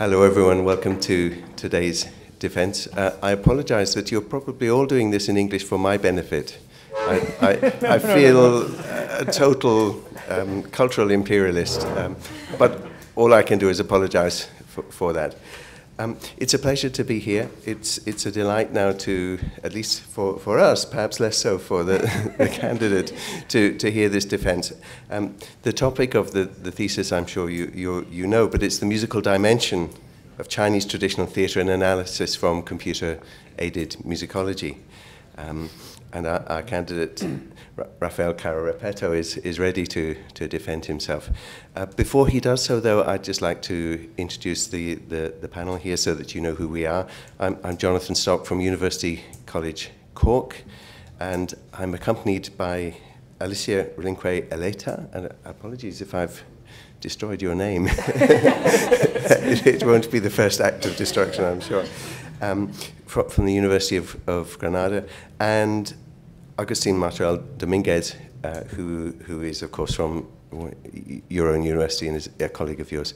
Hello everyone, welcome to today's defense. I apologize that you're probably all doing this in English for my benefit. I feel a total cultural imperialist, but all I can do is apologize for that. It's a pleasure to be here. It's a delight now to, at least for us, perhaps less so for the, the candidate, to hear this defense. The topic of the thesis, I'm sure you know, but it's the musical dimension of Chinese traditional theater and analysis from computer-aided musicology. And our candidate, Rafael Caro Repetto, is ready to defend himself. Before he does so, though, I'd just like to introduce the panel here so that you know who we are. I'm Jonathan Stock from University College Cork, and I'm accompanied by Alicia Relinque Eleta, and apologies if I've destroyed your name. It won't be the first act of destruction, I'm sure. From the University of Granada, and Agustín Martorell Domínguez, who is, of course, from your own university and is a colleague of yours.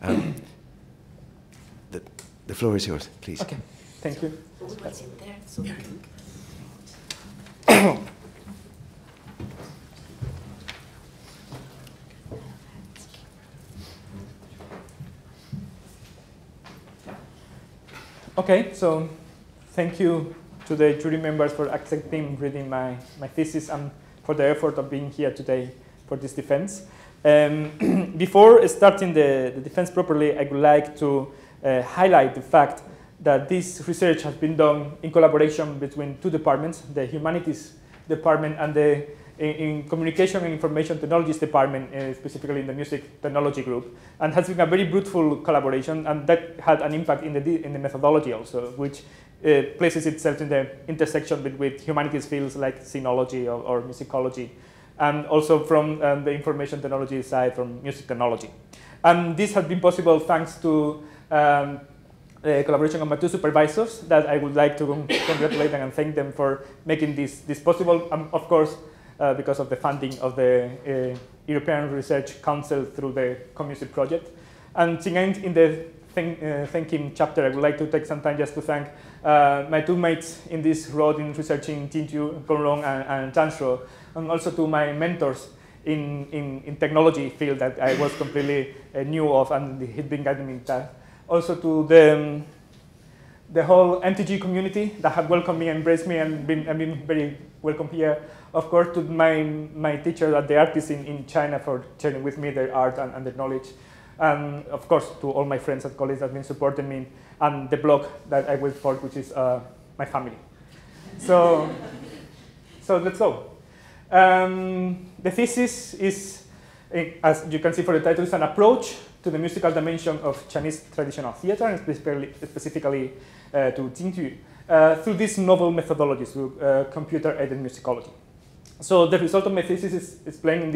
The floor is yours, please. Okay, thank you. What's in there? So yeah. Okay, so thank you to the jury members for accepting reading my thesis and for the effort of being here today for this defense. Before starting the defense properly, I would like to highlight the fact that this research has been done in collaboration between two departments, the Humanities Department and the in Communication and Information Technologies Department, specifically in the Music Technology Group, and has been a very fruitful collaboration, and that had an impact in the methodology also, which places itself in the intersection with humanities fields like sinology or musicology, and also from the information technology side from music technology. And this has been possible thanks to collaboration of my two supervisors that I would like to congratulate and thank them for making this possible, and of course, because of the funding of the European Research Council through the CompMusic project. And in the thanking chapter, I would like to take some time just to thank my two mates in this road in researching Jingju, Kong Rong, and Zhang Shuo, and also to my mentors in technology field that I was completely new of, and he'd been guiding me that. Also to the whole MTG community that have welcomed me, embraced me, and been very welcome here. Of course, to my teacher at the artists in China for sharing with me their art and their knowledge. And of course, to all my friends and colleagues that have been supporting me, and the blog that I work for, which is my family. So let's go. The thesis is, as you can see for the title, is an approach to the musical dimension of Chinese traditional theater, and specifically to Jingju, through these novel methodologies, through computer-aided musicology. So the result of my thesis is explained in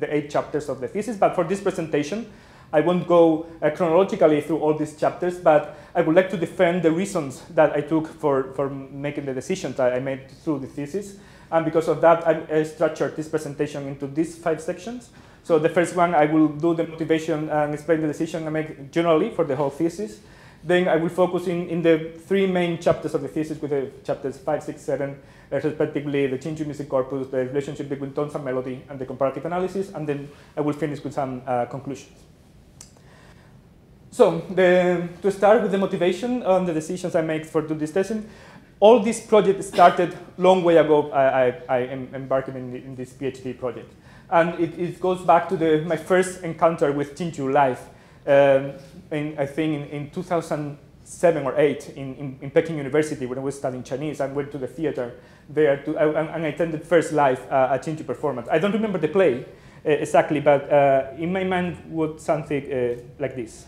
the 8 chapters of the thesis, but for this presentation, I won't go chronologically through all these chapters, but I would like to defend the reasons that I took for making the decisions that I made through the thesis. And because of that, I structured this presentation into these 5 sections. So the first one, I will do the motivation and explain the decision I make generally for the whole thesis. Then I will focus in the 3 main chapters of the thesis, with the chapters 5, 6, 7, respectively, the Jingju music corpus, the relationship between tones and melody, and the comparative analysis, and then I will finish with some conclusions. So, to start with the motivation and the decisions I make for this thesis, all this project started long way ago. I embarked in this PhD project, and it goes back to my first encounter with Jingju live. I think in 2007 or 8 in Peking University, when I was studying Chinese, I went to the theater there and I attended first live a Jingju performance. I don't remember the play exactly, but in my mind was something like this.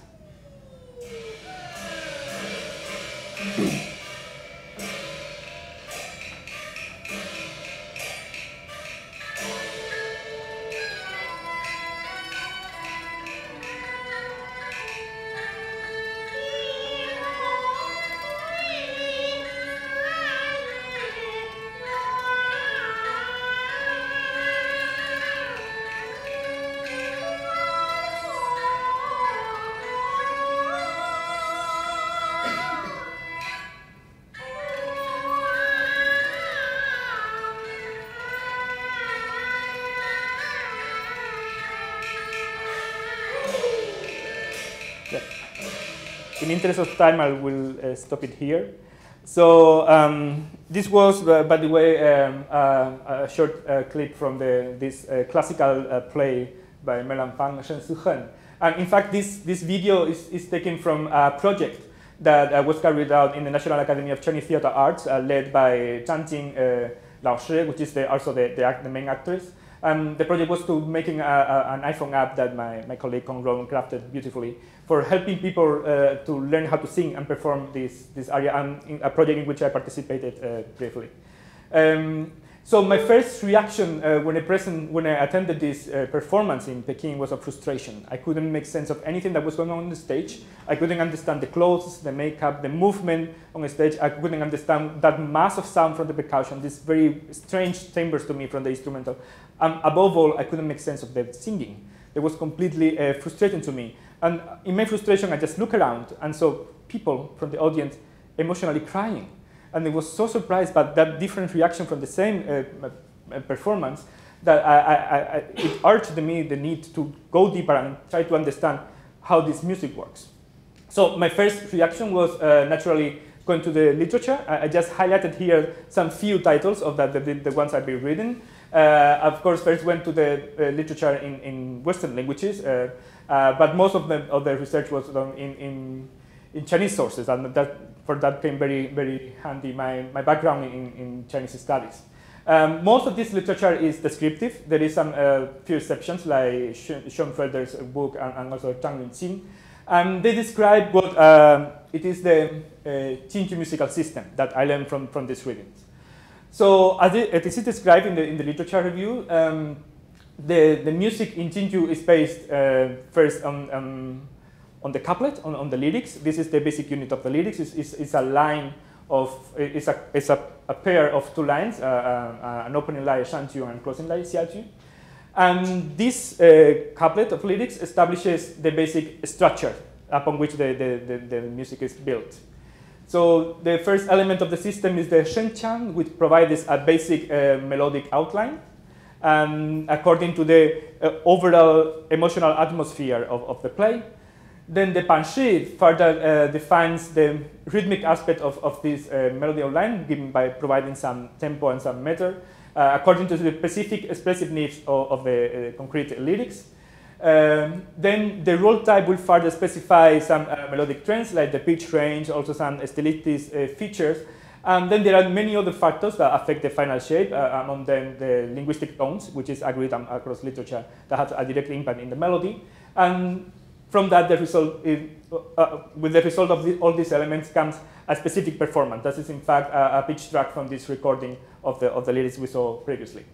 in interest of time, I will stop it here. So this was, by the way, a short clip from this classical play by Mei Lanfang and Shen Su. And in fact, this video is taken from a project that was carried out in the National Academy of Chinese Theatre Arts, led by Zhang Jing, which is also the main actress. The project was to making an iPhone app that my colleague Kong Rong crafted beautifully for helping people to learn how to sing and perform this aria, and in a project in which I participated briefly. So my first reaction when I attended this performance in Peking was of frustration. I couldn't make sense of anything that was going on the stage. I couldn't understand the clothes, the makeup, the movement on the stage. I couldn't understand that mass of sound from the percussion, these very strange timbres to me from the instrumental. Above all, I couldn't make sense of the singing. It was completely frustrating to me. And in my frustration, I just looked around and saw people from the audience emotionally crying. And I was so surprised by that different reaction from the same performance that it urged me the need to go deeper and try to understand how this music works. So my first reaction was naturally going to the literature. I just highlighted here some few titles of the ones I've been reading. Of course, first went to the literature in Western languages, but most of the research was done in Chinese sources, and for that came very, very handy my background in Chinese studies. Most of this literature is descriptive. There is some few exceptions, like Schoenfelder's book and also Chang Xin. They describe what it is the Jingju musical system that I learned from these readings. So as it is described in the literature review, the music in Jingju is based first on the couplet, on the lyrics. This is the basic unit of the lyrics. It's a line of, it's a pair of two lines, an opening line, shanju, and closing line, xiaju. And this couplet of lyrics establishes the basic structure upon which the music is built. So the first element of the system is the shenqiang, which provides a basic melodic outline. According to the overall emotional atmosphere of the play. Then the panshi further defines the rhythmic aspect of this melody outline, given by providing some tempo and some meter, according to the specific expressive needs of the concrete lyrics. Then the role type will further specify some melodic trends, like the pitch range, also some stylistic features. And then there are many other factors that affect the final shape, among them the linguistic tones, which is agreed across literature, that has a direct impact in the melody. And from that, the result is, with the result of all these elements comes a specific performance. That is, in fact, a pitch track from this recording of the lyrics we saw previously.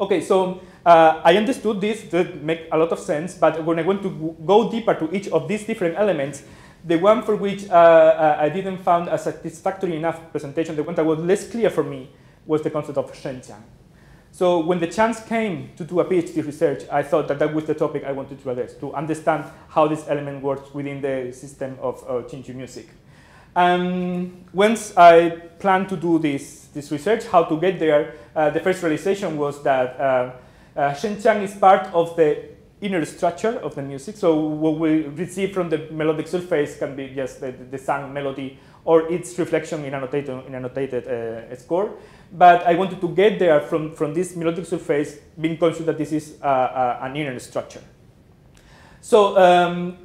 Okay, so I understood this to make a lot of sense, but when I went to go deeper to each of these different elements, the one for which I didn't find a satisfactory enough presentation, the one that was less clear for me, was the concept of shenqiang. So when the chance came to do a PhD research, I thought that was the topic I wanted to address, to understand how this element works within the system of Jingju music. Once I planned to do this research, how to get there, the first realization was that shenqiang is part of the inner structure of the music. So what we receive from the melodic surface can be just the sung melody or its reflection in a notated score. But I wanted to get there from this melodic surface, being conscious that this is an inner structure. So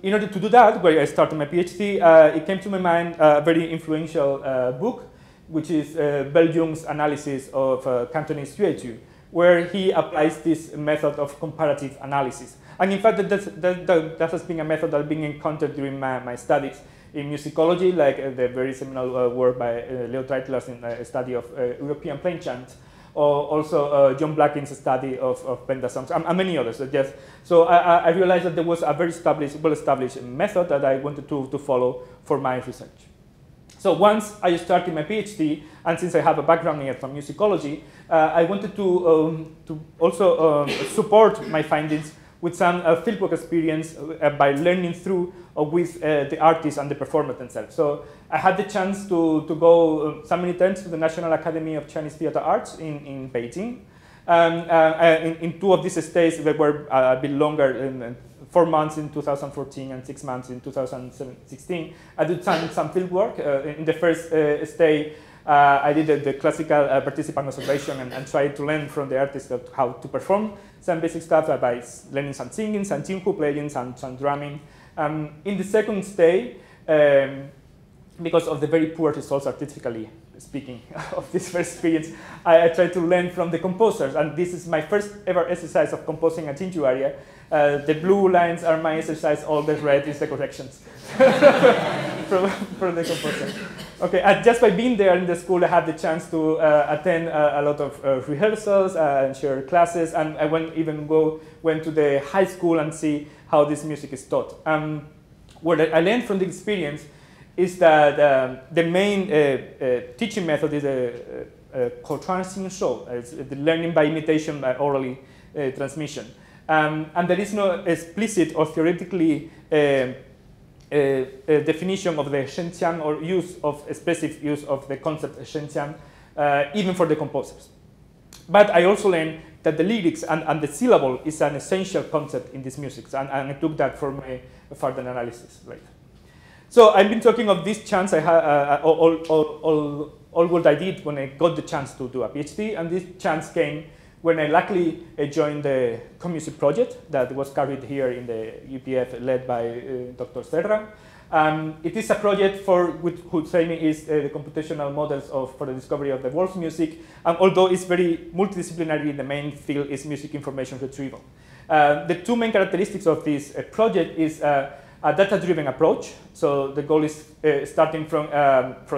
in order to do that, where I started my PhD, it came to my mind a very influential book, which is Bell Jung's analysis of Cantonese Xueju, where he applies this method of comparative analysis. And in fact, that has been a method that I've been encountered during my studies in musicology, like the very seminal work by Leo Treitler's in the study of European plain chant, or also John Blacken's study of Benda songs, and many others. So I realized that there was a very well-established method that I wanted to follow for my research. So once I started my PhD, and since I have a background in musicology, I wanted to also support my findings with some fieldwork experience by learning through or with the artists and the performers themselves. So I had the chance to go so many times to the National Academy of Chinese Theatre Arts in Beijing. In two of these stays that were a bit longer, 4 months in 2014 and 6 months in 2016. I did some field work. In the first stay, I did the classical participant observation and tried to learn from the artist how to perform some basic stuff by learning some singing, some Jingju playing, some drumming. In the second stay, because of the very poor results artistically speaking of this first experience, I tried to learn from the composers, and this is my first ever exercise of composing a Jingju aria. The blue lines are my exercise, all the red is the corrections from the composer. Okay, just by being there in the school, I had the chance to attend a lot of rehearsals and share classes, and I went to the high school and see how this music is taught. What I learned from the experience is that the main teaching method is the learning by imitation, by orally transmission. And there is no explicit or theoretically definition of the shenqiang or expressive use of the concept of shenqiang, even for the composers. But I also learned that the lyrics and the syllable is an essential concept in this music, and I took that for my further analysis later. So I've been talking of this chance I had, all what I did when I got the chance to do a PhD, and this chance came when I luckily joined the CompMusic project that was carried here in the UPF, led by Dr. Serra. It is a project whose aim is the computational models for the discovery of the world's music, and although it's very multidisciplinary, the main field is music information retrieval. The two main characteristics of this project is a data-driven approach. So the goal is starting from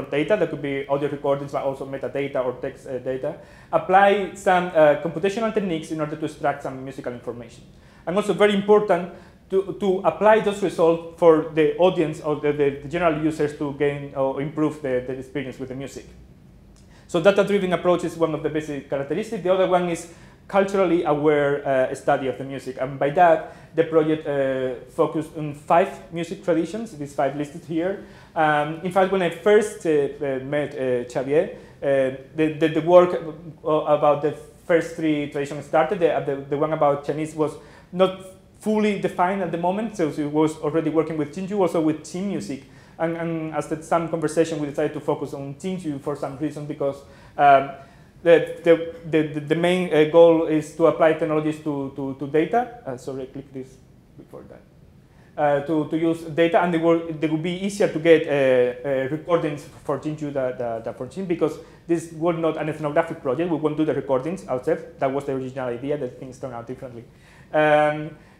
data that could be audio recordings, but also metadata or text data. Apply some computational techniques in order to extract some musical information, and also very important to apply those results for the audience or the general users to gain or improve the experience with the music. So data-driven approach is one of the basic characteristics. The other one is culturally aware study of the music, and by that the project focused on 5 music traditions, these 5 listed here. In fact, when I first met Xavier, the work about the first 3 traditions started. The one about Chinese was not fully defined at the moment, so she was already working with Jingju, also with Qing music. And after some conversation, we decided to focus on Jingju for some reason, because the main goal is to apply technologies to data. Sorry, I clicked this before that. To use data, and they will be easier to get recordings for Jingju than for Qing, because this was not an ethnographic project. We won't do the recordings ourselves. That was the original idea, that things turned out differently.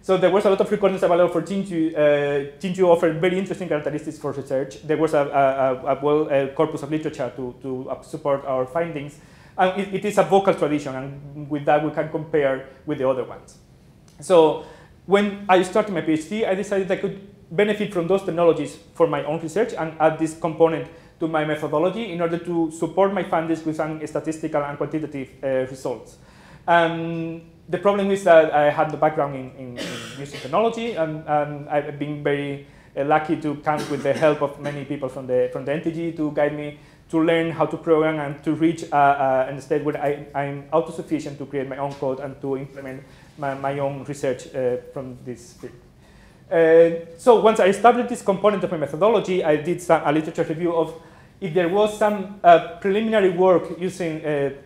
So there was a lot of recordings available for Jingju. Jingju offered very interesting characteristics for research. There was a corpus of literature to support our findings. And it is a vocal tradition, and with that we can compare with the other ones. So when I started my PhD, I decided I could benefit from those technologies for my own research and add this component to my methodology in order to support my findings with some statistical and quantitative results. The problem is that I had the background in music technology, and I've been very lucky to count with the help of many people from the NTG to guide me to learn how to program and to reach a state where I'm autosufficient to create my own code and to implement my own research from this field. So once I established this component of my methodology, I did a literature review of if there was some preliminary work using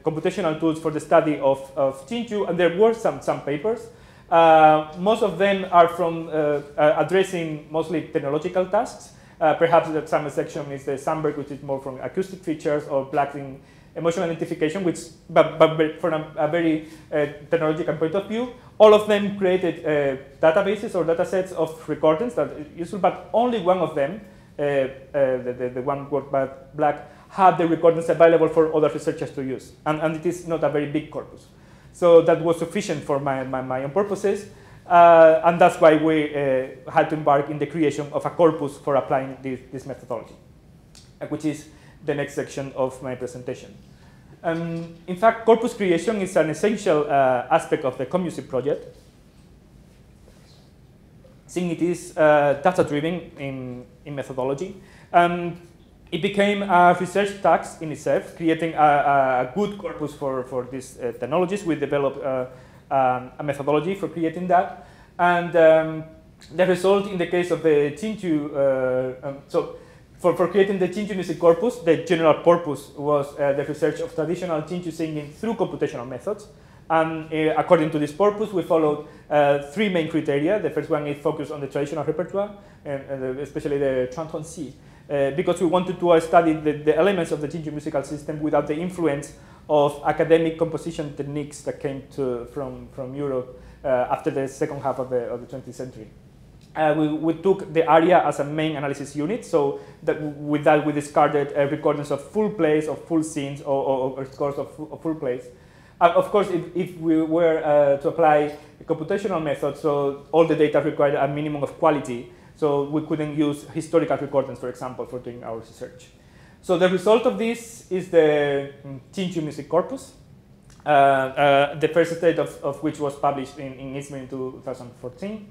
computational tools for the study of Jingju, and there were some papers. Most of them are from addressing mostly technological tasks. Perhaps that some section is the Sandberg, which is more from acoustic features, or Black in emotional identification, which, but from a very technological point of view. All of them created databases or datasets of recordings that are useful, but only one of them, the one worked by Black, had the recordings available for other researchers to use, and it is not a very big corpus. So that was sufficient for my own purposes, and that's why we had to embark in the creation of a corpus for applying this methodology, which is the next section of my presentation. In fact, corpus creation is an essential aspect of the CompMusic project, since it is data-driven in methodology. It became a research task in itself, creating a good corpus for these technologies. We developed a methodology for creating that, and the result in the case of the Jingju, so for creating the Jingju music corpus, the general purpose was the research of traditional Jingju singing through computational methods. And according to this purpose, we followed three main criteria. The first one is focused on the traditional repertoire, and especially the Chuantonxi, because we wanted to study the elements of the Jingju musical system without the influence of academic composition techniques that came from Europe after the second half of the 20th century. We took the aria as a main analysis unit, so that with that we discarded recordings of full plays, of full scenes, or scores of full plays. Of course, if we were to apply a computational method, so all the data required a minimum of quality, so we couldn't use historical recordings, for example, for doing our research. So the result of this is the Jingju music corpus, the first state of which was published in ISMIR in 2014,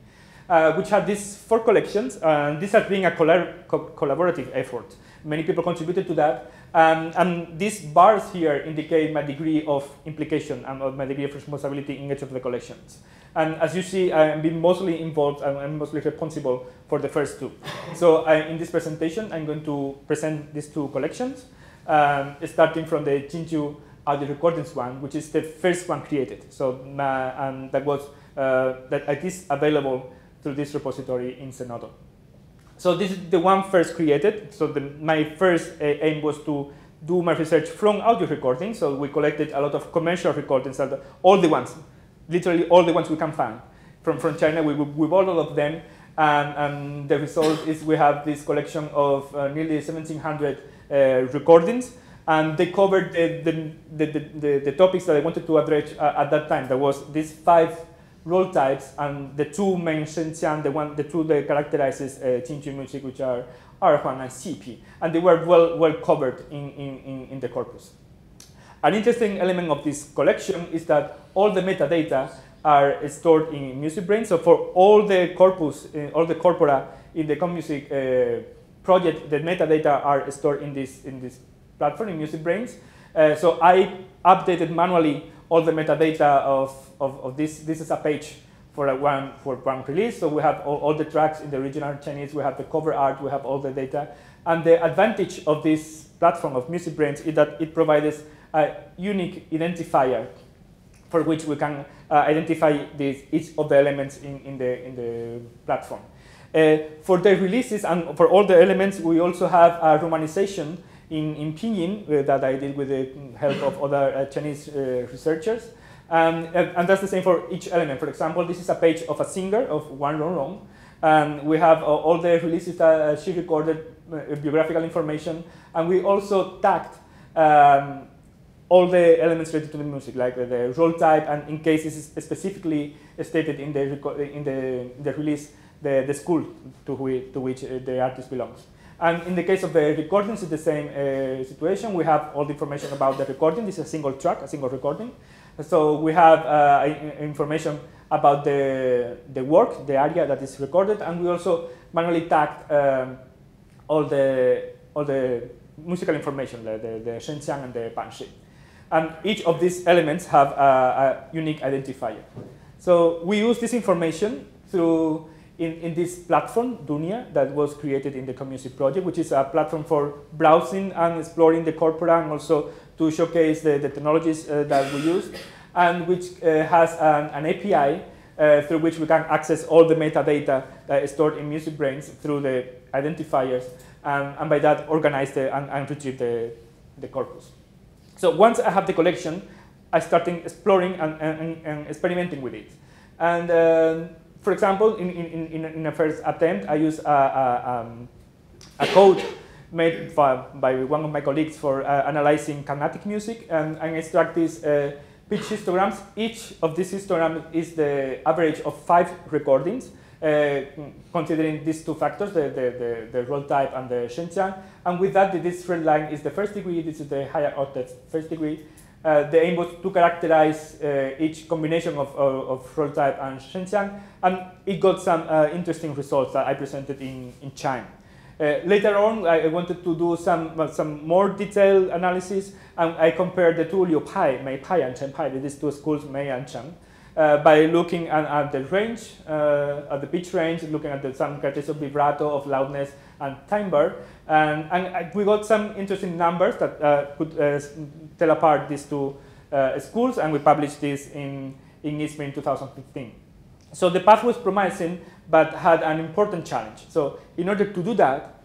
which had these four collections, and this has been a collaborative effort. Many people contributed to that. And these bars here indicate my degree of implication and my degree of responsibility in each of the collections. And as you see, I've been mostly involved and I'm mostly responsible for the first two. So in this presentation, I'm going to present these two collections, starting from the Jingju audio recordings one, which is the first one created. So that is available through this repository in Zenodo. So this is the one first created. So my first aim was to do my research from audio recordings. So we collected a lot of commercial recordings, all the ones, literally all the ones we can find. From China, we bought all of them. And the result is we have this collection of nearly 1,700 recordings. And they covered the topics that I wanted to address at that time. There was these five role types and the two main Shenqian, the two that characterizes Jingju music, which are Erhuan and Xi Pi, and they were well covered in the corpus. An interesting element of this collection is that all the metadata are stored in MusicBrainz. So for all the corpus, all the corpora in the CompMusic project, the metadata are stored in this platform in MusicBrainz. So I updated manually all the metadata of this. This is a page for one release. So we have all the tracks in the original Chinese. We have the cover art. We have all the data. And the advantage of this platform of MusicBrainz is that it provides a unique identifier for which we can identify each of the elements in the platform. For the releases and for all the elements, we also have a romanization in Pinyin that I did with the help of other Chinese researchers. And that's the same for each element. For example, this is a page of a singer of Wang Rongrong. And we have all the releases that she recorded, biographical information. And we also tagged all the elements related to the music, like the role type, and in case this is specifically stated in the release, the school to which the artist belongs. And in the case of the recordings, it's the same situation. We have all the information about the recording. This is a single track, a single recording. So we have information about the work, the aria that is recorded, and we also manually tagged all the musical information, the Shenqiang and the Banshi. And each of these elements have a unique identifier. So we use this information through in this platform, Dunia, that was created in the CompMusic project, which is a platform for browsing and exploring the corpora and also to showcase the technologies that we use, and which has an API through which we can access all the metadata that is stored in MusicBrainz through the identifiers, and by that organize and retrieve the corpus. So once I have the collection, I started exploring and experimenting with it. And for example, in a first attempt, I used a code made by one of my colleagues for analyzing Carnatic music, and I extract these pitch histograms. Each of these histograms is the average of 5 recordings, considering these two factors, the role type and the Shenqiang. And with that, this red line is the first degree, this is the higher octave first degree. The aim was to characterize each combination of role type and Shenqiang, and it got some interesting results that I presented in China. Later on, I wanted to do some more detailed analysis, and I compared the two Liu Pai, Mei Pai and Chen Pai, these two schools, Mei and Cheng. by looking at the range, at the pitch range, looking at some characteristics of vibrato, of loudness, and timbre. And we got some interesting numbers that could tell apart these two schools, and we published this in ISMIR in 2015. So the path was promising, but had an important challenge. So in order to do that,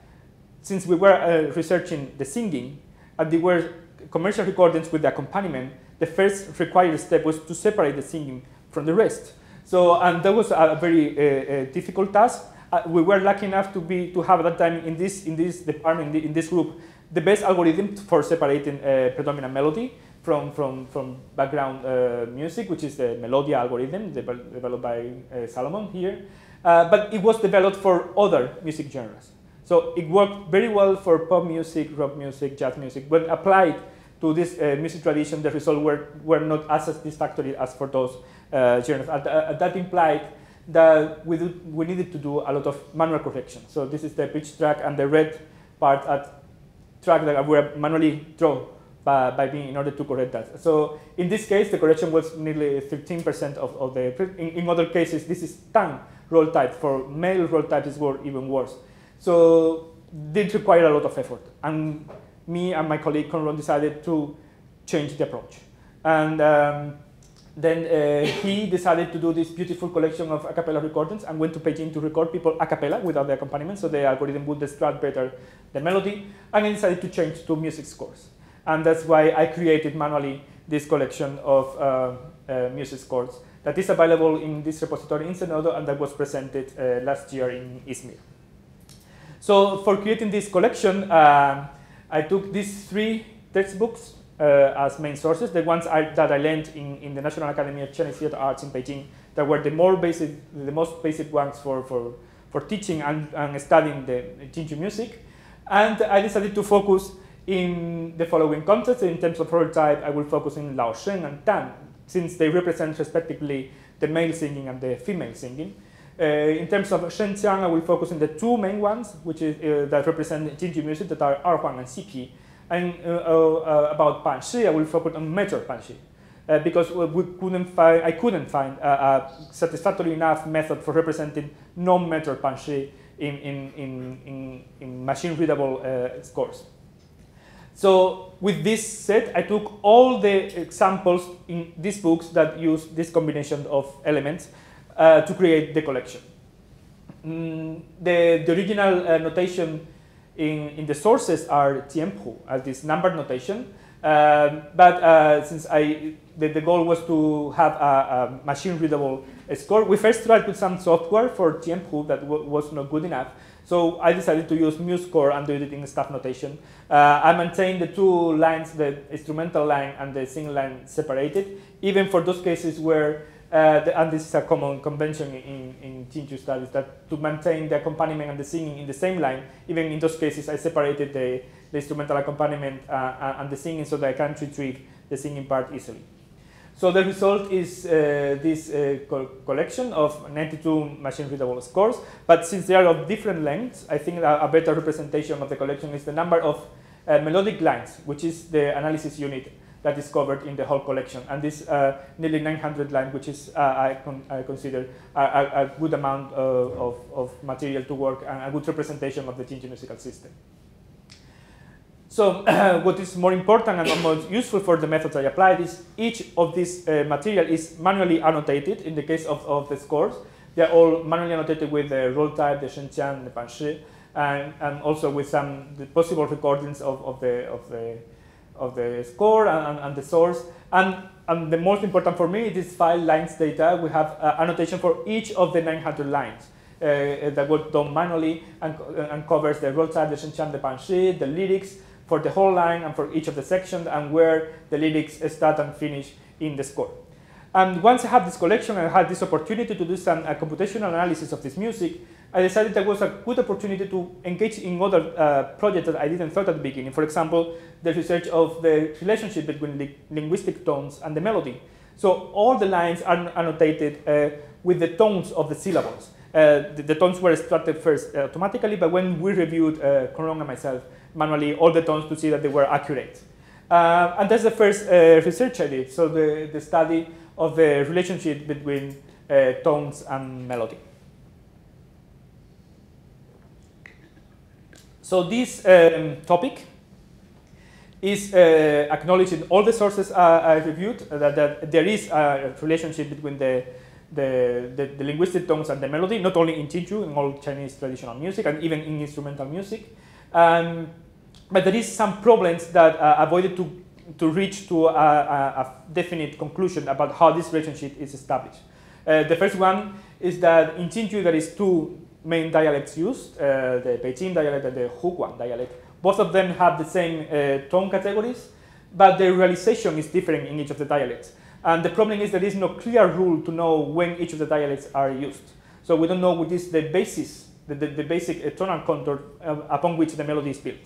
since we were researching the singing, and there were commercial recordings with the accompaniment, the first required step was to separate the singing from the rest. So, and that was a very difficult task. We were lucky enough to have at that time in this department, in this group, the best algorithm for separating predominant melody from background music, which is the Melodia algorithm developed by Salomon here. But it was developed for other music genres. So it worked very well for pop music, rock music, jazz music. When applied to this music tradition, the results were not as satisfactory as for those genres. That implied that we needed to do a lot of manual correction. So this is the pitch track, and the red part at track that were manually drawn by me in order to correct that. So in this case, the correction was nearly 13% of the. In other cases, this is Tang roll type. For male roll types, were even worse. So did require a lot of effort, and me and my colleague Kong Rong decided to change the approach. And then he decided to do this beautiful collection of a cappella recordings and went to Beijing to record people a cappella without the accompaniment, so the algorithm would extract better the melody, and I decided to change to music scores. And that's why I created manually this collection of music scores that is available in this repository in Zenodo, and that was presented last year in ISMIR. So for creating this collection, I took these three textbooks as main sources, the ones that I learned in the National Academy of Chinese Theatre Arts in Beijing, that were the most basic ones for teaching and studying the Jingju music. And I decided to focus in the following concepts. In terms of roll type, I will focus in Lao Shen and Tang, since they represent respectively the male singing and the female singing. In terms of Shen Qiang, I will focus on the two main ones, which is, that represent Jingju music, that are Erhuang and Siqi. And about Panshi, I will focus on major Panshi, because I couldn't find a satisfactory enough method for representing non-major Panshi in machine-readable scores. So with this set, I took all the examples in these books that use this combination of elements to create the collection. The original notation in the sources are Tiempo, as this numbered notation. But since the goal was to have a machine-readable score, we first tried with some software for Tiempo that was not good enough. So I decided to use MuseScore and do it in staff notation. I maintained the two lines, the instrumental line and the singing line, separated, even for those cases where and this is a common convention in Jingju studies, that to maintain the accompaniment and the singing in the same line, even in those cases I separated the instrumental accompaniment and the singing, so that I can retrieve the singing part easily. So the result is this collection of 92 machine-readable scores, but since they are of different lengths, I think a better representation of the collection is the number of melodic lines, which is the analysis unit that is covered in the whole collection. And this nearly 900 lines, which is, I consider a good amount of material to work and a good representation of the Jingju musical system. So what is more important and most useful for the methods I applied is each of this material is manually annotated. In the case of the scores, they are all manually annotated with the roll type, the Shenqiang, the Panshi, and also with some possible recordings of the score and the source, and the most important for me, it is file lines data. We have annotation for each of the 900 lines that were done manually and covers the roll type, the Shenqiang, the Panshi, the lyrics for the whole line and for each of the sections, and where the lyrics start and finish in the score. And once I had this collection, I had this opportunity to do some computational analysis of this music. I decided that was a good opportunity to engage in other projects that I didn't thought at the beginning. For example, the research of the relationship between linguistic tones and the melody. So all the lines are annotated with the tones of the syllables. The tones were extracted first automatically, but when we reviewed, Kong Rong and myself, manually all the tones to see that they were accurate. And that's the first research I did. So the study of the relationship between tones and melody. So this topic is acknowledged in all the sources I reviewed, that there is a relationship between the linguistic tones and the melody, not only in Jingju, in all Chinese traditional music, and even in instrumental music. But there is some problems that avoided to reach to a definite conclusion about how this relationship is established. The first one is that in Jingju there is two main dialects used, the Beijing dialect and the Huguan dialect. Both of them have the same tone categories, but the realization is different in each of the dialects. And the problem is there is no clear rule to know when each of the dialects are used. So we don't know what is the basis, the basic tonal contour upon which the melody is built.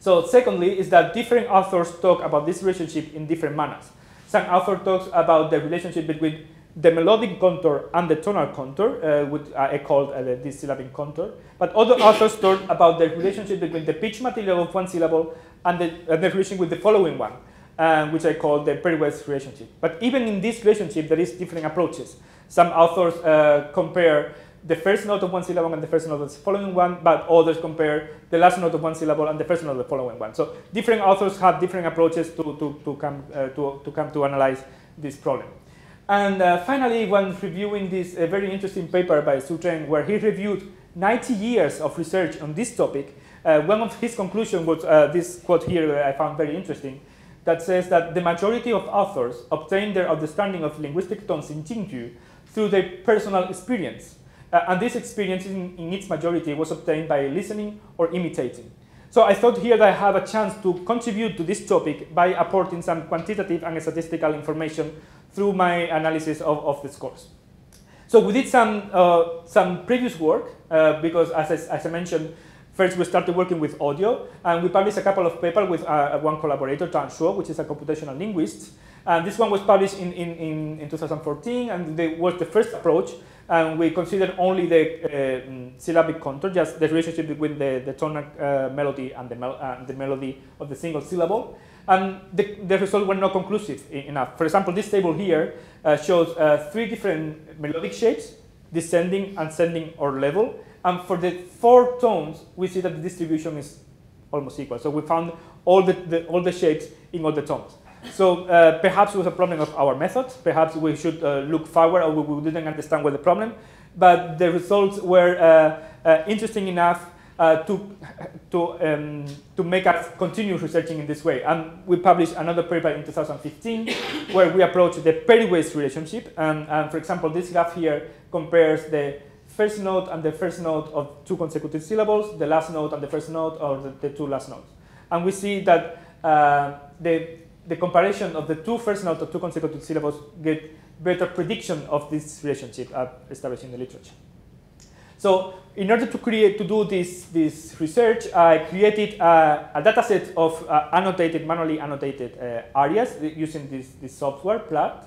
So secondly is that different authors talk about this relationship in different manners. Some author talks about the relationship between the melodic contour and the tonal contour, which I called the syllabic contour. But other authors talk about the relationship between the pitch material of one syllable and the relationship with the following one, which I call the Perl-West relationship. But even in this relationship, there is different approaches. Some authors compare the first note of one syllable and the first note of the following one, but others compare the last note of one syllable and the first note of the following one. So different authors have different approaches to analyze this problem. And finally, when reviewing this very interesting paper by Su Chen, where he reviewed 90 years of research on this topic, one of his conclusions was this quote here that I found very interesting, that says that the majority of authors obtain their understanding of linguistic tones in Jingju through their personal experience. And this experience in its majority was obtained by listening or imitating. So I thought here that I have a chance to contribute to this topic by apporting some quantitative and statistical information through my analysis of the scores. So we did some previous work because, as I mentioned, first we started working with audio, and we published a couple of papers with one collaborator, Dan Shuo, which is a computational linguist. And this one was published in 2014, and it was the first approach. And we considered only the syllabic contour, just the relationship between the tonal melody and the melody of the single syllable. And the results were not conclusive enough. For example, this table here shows three different melodic shapes, descending, ascending, or level. And for the four tones, we see that the distribution is almost equal. So we found all the shapes in all the tones. So perhaps it was a problem of our methods. Perhaps we should look forward, or we didn't understand what the problem. But the results were interesting enough to make us continue researching in this way. And we published another paper in 2015 where we approached the Perl-West relationship. And for example, this graph here compares the first note and the first note of two consecutive syllables, the last note and the first note, or the two last notes. And we see that the comparison of the two first notes of two consecutive syllables get better prediction of this relationship established in the literature. So in order to do this research, I created a data set of manually annotated areas using this software, Plat.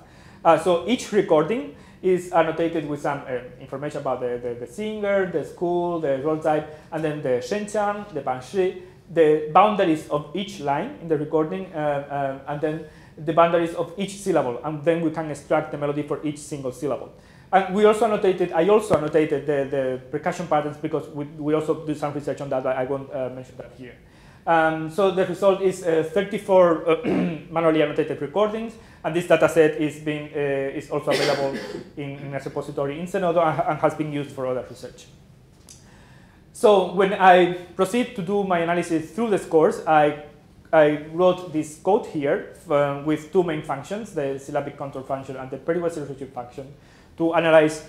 So each recording is annotated with some information about the singer, the school, the role type, and then the shenqiang, the banshi, the boundaries of each line in the recording, and then the boundaries of each syllable, and then we can extract the melody for each single syllable. And we also annotated, I also annotated the percussion patterns, because we also do some research on that, but I won't mention that here. So the result is 34 manually annotated recordings, and this data set is also available in a repository in Zenodo and has been used for other research. So when I proceed to do my analysis through the scores, I wrote this code here with two main functions, the syllabic contour function and the Perl-West relationship function, to analyze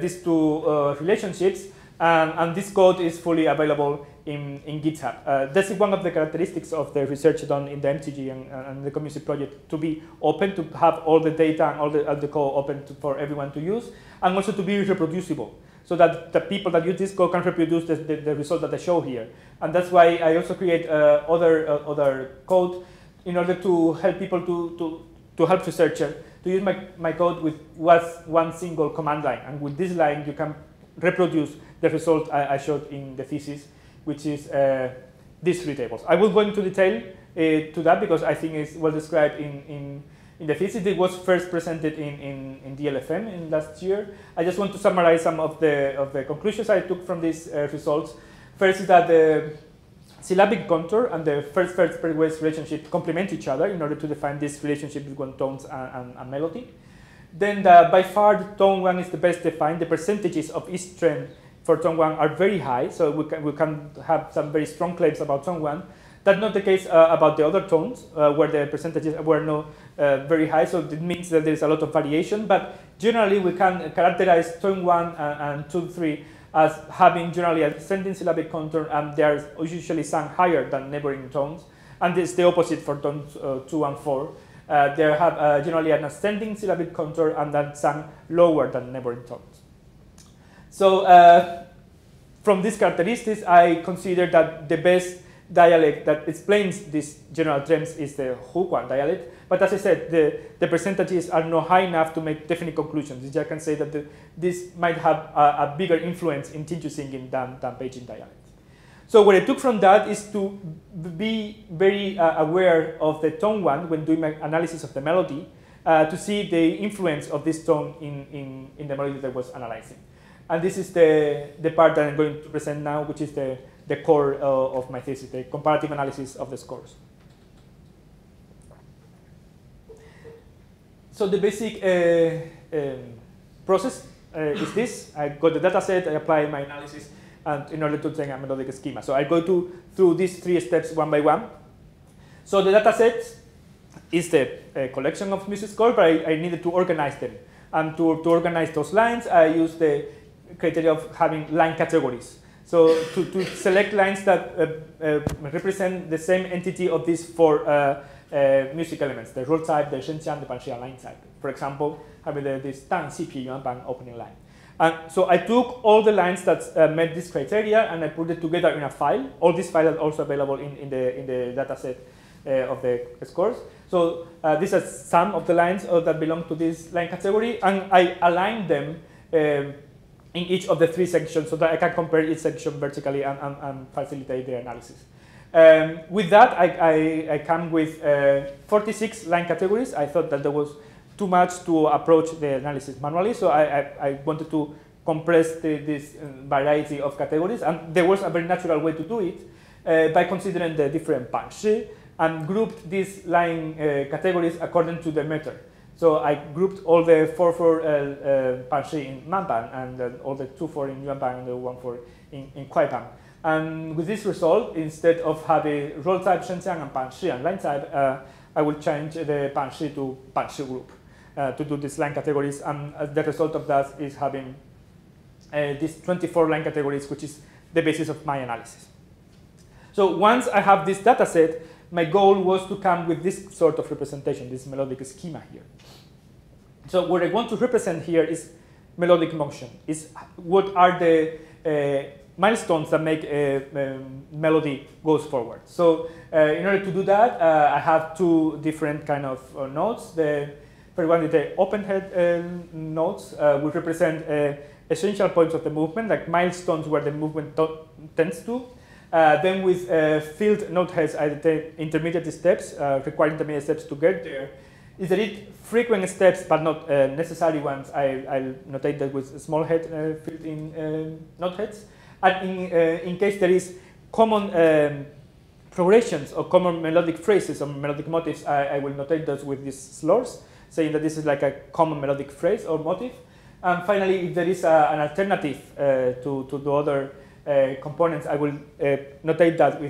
these two relationships. And this code is fully available in GitHub. This is one of the characteristics of the research done in the MTG and the CompMusic project, to be open, to have all the data and all the code open for everyone to use, and also to be reproducible, so that the people that use this code can reproduce the result that I show here. And that's why I also create other code in order to help people to help researchers to use my code with one single command line. And with this line, you can reproduce the result I showed in the thesis, which is these three tables. I will go into detail to that because I think it's well described in in the thesis. It was first presented in DLFM in last year. I just want to summarize some of the conclusions I took from these results. First is that the syllabic contour and the first pairwise relationship complement each other in order to define this relationship between tones and melody. Then by far the tone one is the best defined. The percentages of each trend for tone one are very high, so we can have some very strong claims about tone one. That's not the case about the other tones, where the percentages were not very high, so it means that there's a lot of variation, but generally we can characterize tone 1 and 2, 3 as having generally a descending syllabic contour, and they are usually sung higher than neighboring tones, and it's the opposite for tones 2 and 4. They have generally an ascending syllabic contour and that sung lower than neighboring tones. So from these characteristics, I consider that the best dialect that explains these general trends is the Huguan dialect, but as I said, the percentages are not high enough to make definite conclusions. I can say that this might have a bigger influence in Jinju singing than Beijing dialect. So what I took from that is to be very aware of the tone one when doing my analysis of the melody, to see the influence of this tone in the melody that I was analyzing. And this is the part that I'm going to present now, which is the core of my thesis, the comparative analysis of the scores. So the basic process is this. I got the data set, I apply my analysis, and in order to train a melodic schema. So I go through these three steps one by one. So the data set is the collection of music scores, but I needed to organize them. And to organize those lines, I use the criteria of having line categories. So to select lines that represent the same entity of these four music elements, the roll type, the shenxiang, the panxiang line type. For example, having this tang, xi, pi, yuan, bang opening line. And so I took all the lines that met this criteria and I put it together in a file. All these files are also available in the data set of the scores. So these are some of the lines that belong to this line category, and I aligned them in each of the three sections so that I can compare each section vertically and facilitate the analysis. With that, I come with 46 line categories. I thought that there was too much to approach the analysis manually, so I wanted to compress this variety of categories, and there was a very natural way to do it by considering the different panshi and grouped these line categories according to the meter. So I grouped all the 4-4 panshi in manpan and all the 2-4 in yuanpan and the 1-4 in kuaipan. And with this result, instead of having roll type, shenxiang, and panshi and line type, I will change the panshi to panshi group to do these line categories. And the result of that is having these 24 line categories, which is the basis of my analysis. So once I have this data set, my goal was to come with this sort of representation, this melodic schema here. So what I want to represent here is melodic motion. Is what are the milestones that make a melody goes forward. So in order to do that, I have two different kind of notes. The first one is the open head notes, which represent essential points of the movement, like milestones where the movement tends to. Then with filled note heads, I take intermediate steps, required intermediate steps to get there. Is it frequent steps but not necessary ones? I'll notate that with small head filled in note heads. And in case there is common progressions or common melodic phrases or melodic motifs, I will notate those with these slurs, saying that this is like a common melodic phrase or motif. And finally, if there is an alternative to the other components, I will notate that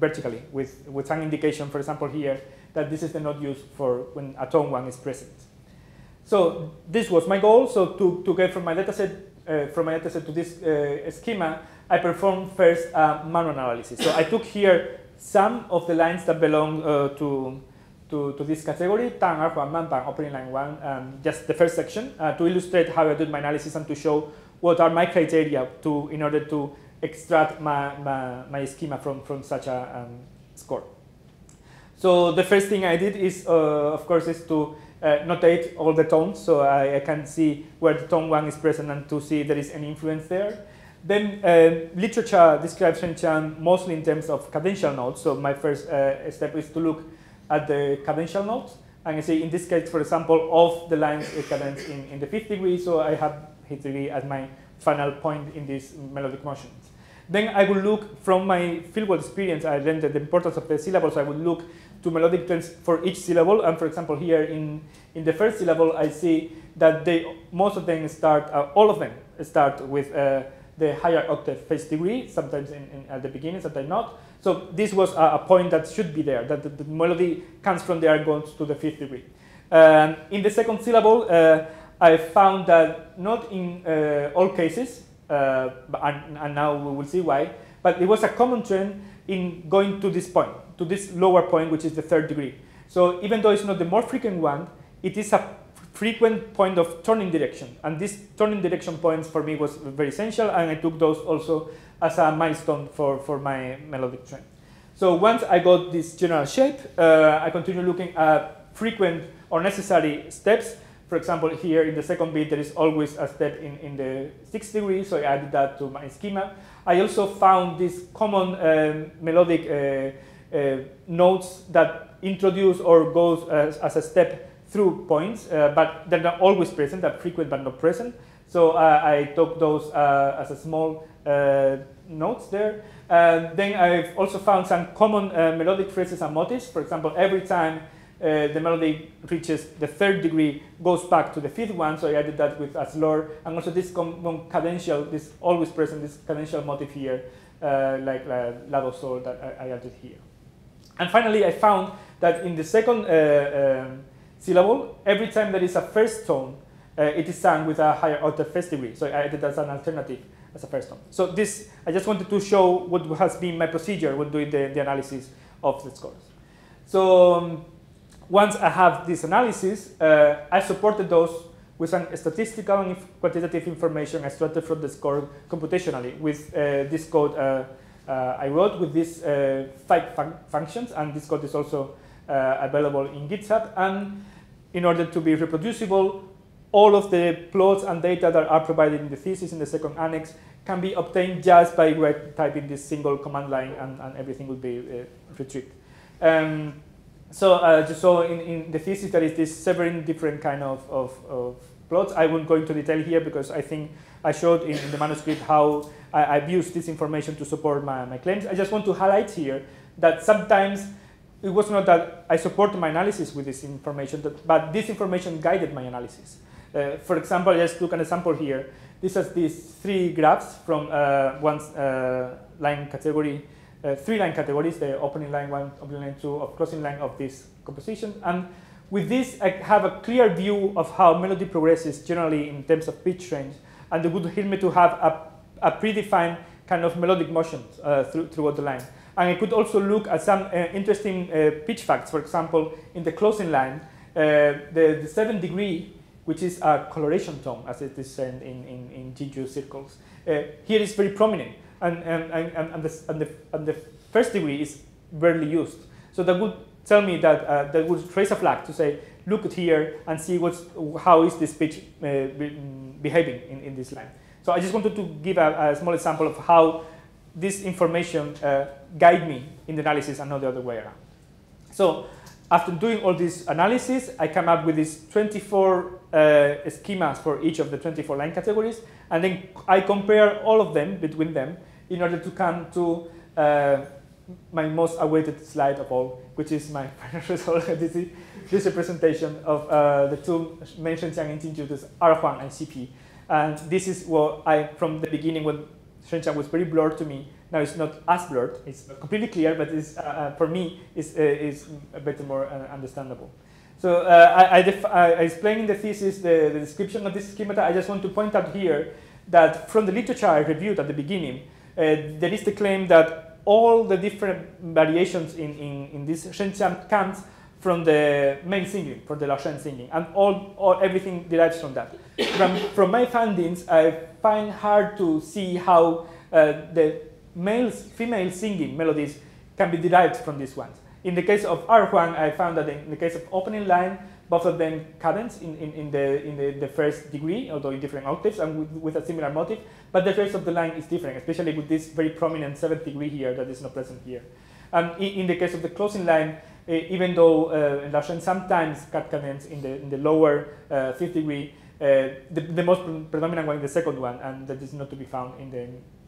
vertically with some indication, for example here, that this is the note used for when a tone one is present. So this was my goal. So to get from my dataset to this schema, I performed first manual analysis. So I took here some of the lines that belong to this category, Tang, Arhuan, Manpan, opening line one, just the first section, to illustrate how I did my analysis and to show what are my criteria in order to extract my schema from such a score. So the first thing I did is, of course, is to notate all the tones, so I can see where the tone one is present and to see if there is any influence there. Then literature describes shenxiang mostly in terms of cadential notes, so my first step is to look at the cadential notes And I say, in this case, for example, of the line's cadence in the fifth degree, so I have hit degree as my final point in this melodic motion. Then I would look from my fieldwork experience. I learned the importance of the syllables. I would look to melodic trends for each syllable. And for example, here in the first syllable, I see that all of them start with the higher octave first degree. Sometimes at the beginning, sometimes not. So this was a point that should be there. That the melody comes from there, goes to the fifth degree. In the second syllable, I found that not in all cases. And now we will see why, but it was a common trend in going to this point, to this lower point, which is the third degree. So even though it's not the more frequent one, it is a frequent point of turning direction, and this turning direction points for me was very essential, and I took those also as a milestone for my melodic trend. So once I got this general shape, I continue looking at frequent or necessary steps. For example, here in the second beat, there is always a step in the sixth degree, so I added that to my schema. I also found these common melodic notes that introduce or goes as a step through points, but they're not always present, they're frequent but not present. So I took those as a small notes there. Then I've also found some common melodic phrases and motifs. For example, every time the melody reaches the third degree, goes back to the fifth one, so I added that with a slur, and also this cadential, this always present, this cadential motif here, like la do sol that I added here. And finally, I found that in the second syllable, every time there is a first tone, it is sung with a higher octave first degree, so I added that as an alternative, as a first tone. So this, I just wanted to show what has been my procedure when doing the analysis of the scores. So once I have this analysis, I supported those with some statistical and quantitative information extracted from the score computationally with this code I wrote with these five functions, and this code is also available in GitHub. And in order to be reproducible, all of the plots and data that are provided in the thesis in the second annex can be obtained just by typing this single command line, and everything will be retrieved. So just so in the thesis, there is this several different kind of plots. I won't go into detail here because I think I showed in the manuscript how I've used this information to support my claims. I just want to highlight here that sometimes it was not that I supported my analysis with this information, but this information guided my analysis. For example, let's look at an example here. This has these three graphs from one line category. Three line categories, the opening line 1, opening line 2, of crossing line of this composition. And with this, I have a clear view of how melody progresses generally in terms of pitch range, and it would help me to have a predefined kind of melodic motion throughout the line. And I could also look at some interesting pitch facts. For example, in the closing line, the 7th degree, which is a coloration tone, as it is said in Jingju circles, here is very prominent. And the first degree is barely used. So that would tell me that that would trace a flag to say, look at here and see how is this pitch behaving in this line. So I just wanted to give a small example of how this information guide me in the analysis and not the other way around. So after doing all this analysis, I came up with these 24 schemas for each of the 24 line categories, and then I compare all of them between them in order to come to my most awaited slide of all, which is my final result. This is a presentation of the two mentioned Chang Xin tutors, Erhuang and CP. And this is what I, from the beginning, when Shenchang was very blurred to me, now it's not as blurred, it's completely clear, but it's, for me, it's a better, more understandable. So I explain in the thesis the description of this schemata. I just want to point out here that from the literature I reviewed at the beginning, there is the claim that all the different variations in this Shenchang comes from the main singing, from the Laotian singing, and everything derives from that. From my findings, I find hard to see how the female singing melodies can be derived from these ones. In the case of Erhuang, I found that in the case of opening line, both of them cadence in the first degree, although in different octaves and with a similar motif, but the rest of the line is different, especially with this very prominent seventh degree here that is not present here. In the case of the closing line, even though Laotian sometimes cut cadence in the lower fifth degree, the most predominant one is the second one, and that is not to be found in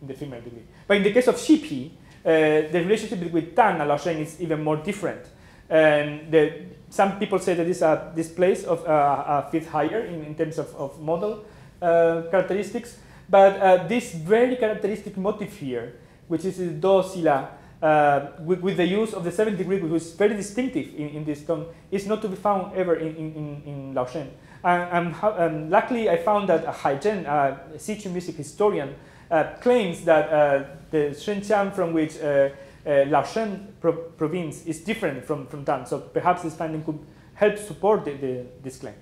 the female degree. But in the case of Shipi, the relationship between Tang and Laotian is even more different. Some people say that it's a displace of a fifth higher in terms of model characteristics, but this very characteristic motif here, which is the do sila, with the use of the seventh degree, which is very distinctive in this tone, is not to be found ever in Laotian. And luckily, I found that Hai Zhen, a Sichuan music historian, claims that the Shenzhen from which Laotian province is different from Tang. So perhaps this finding could help support this claim.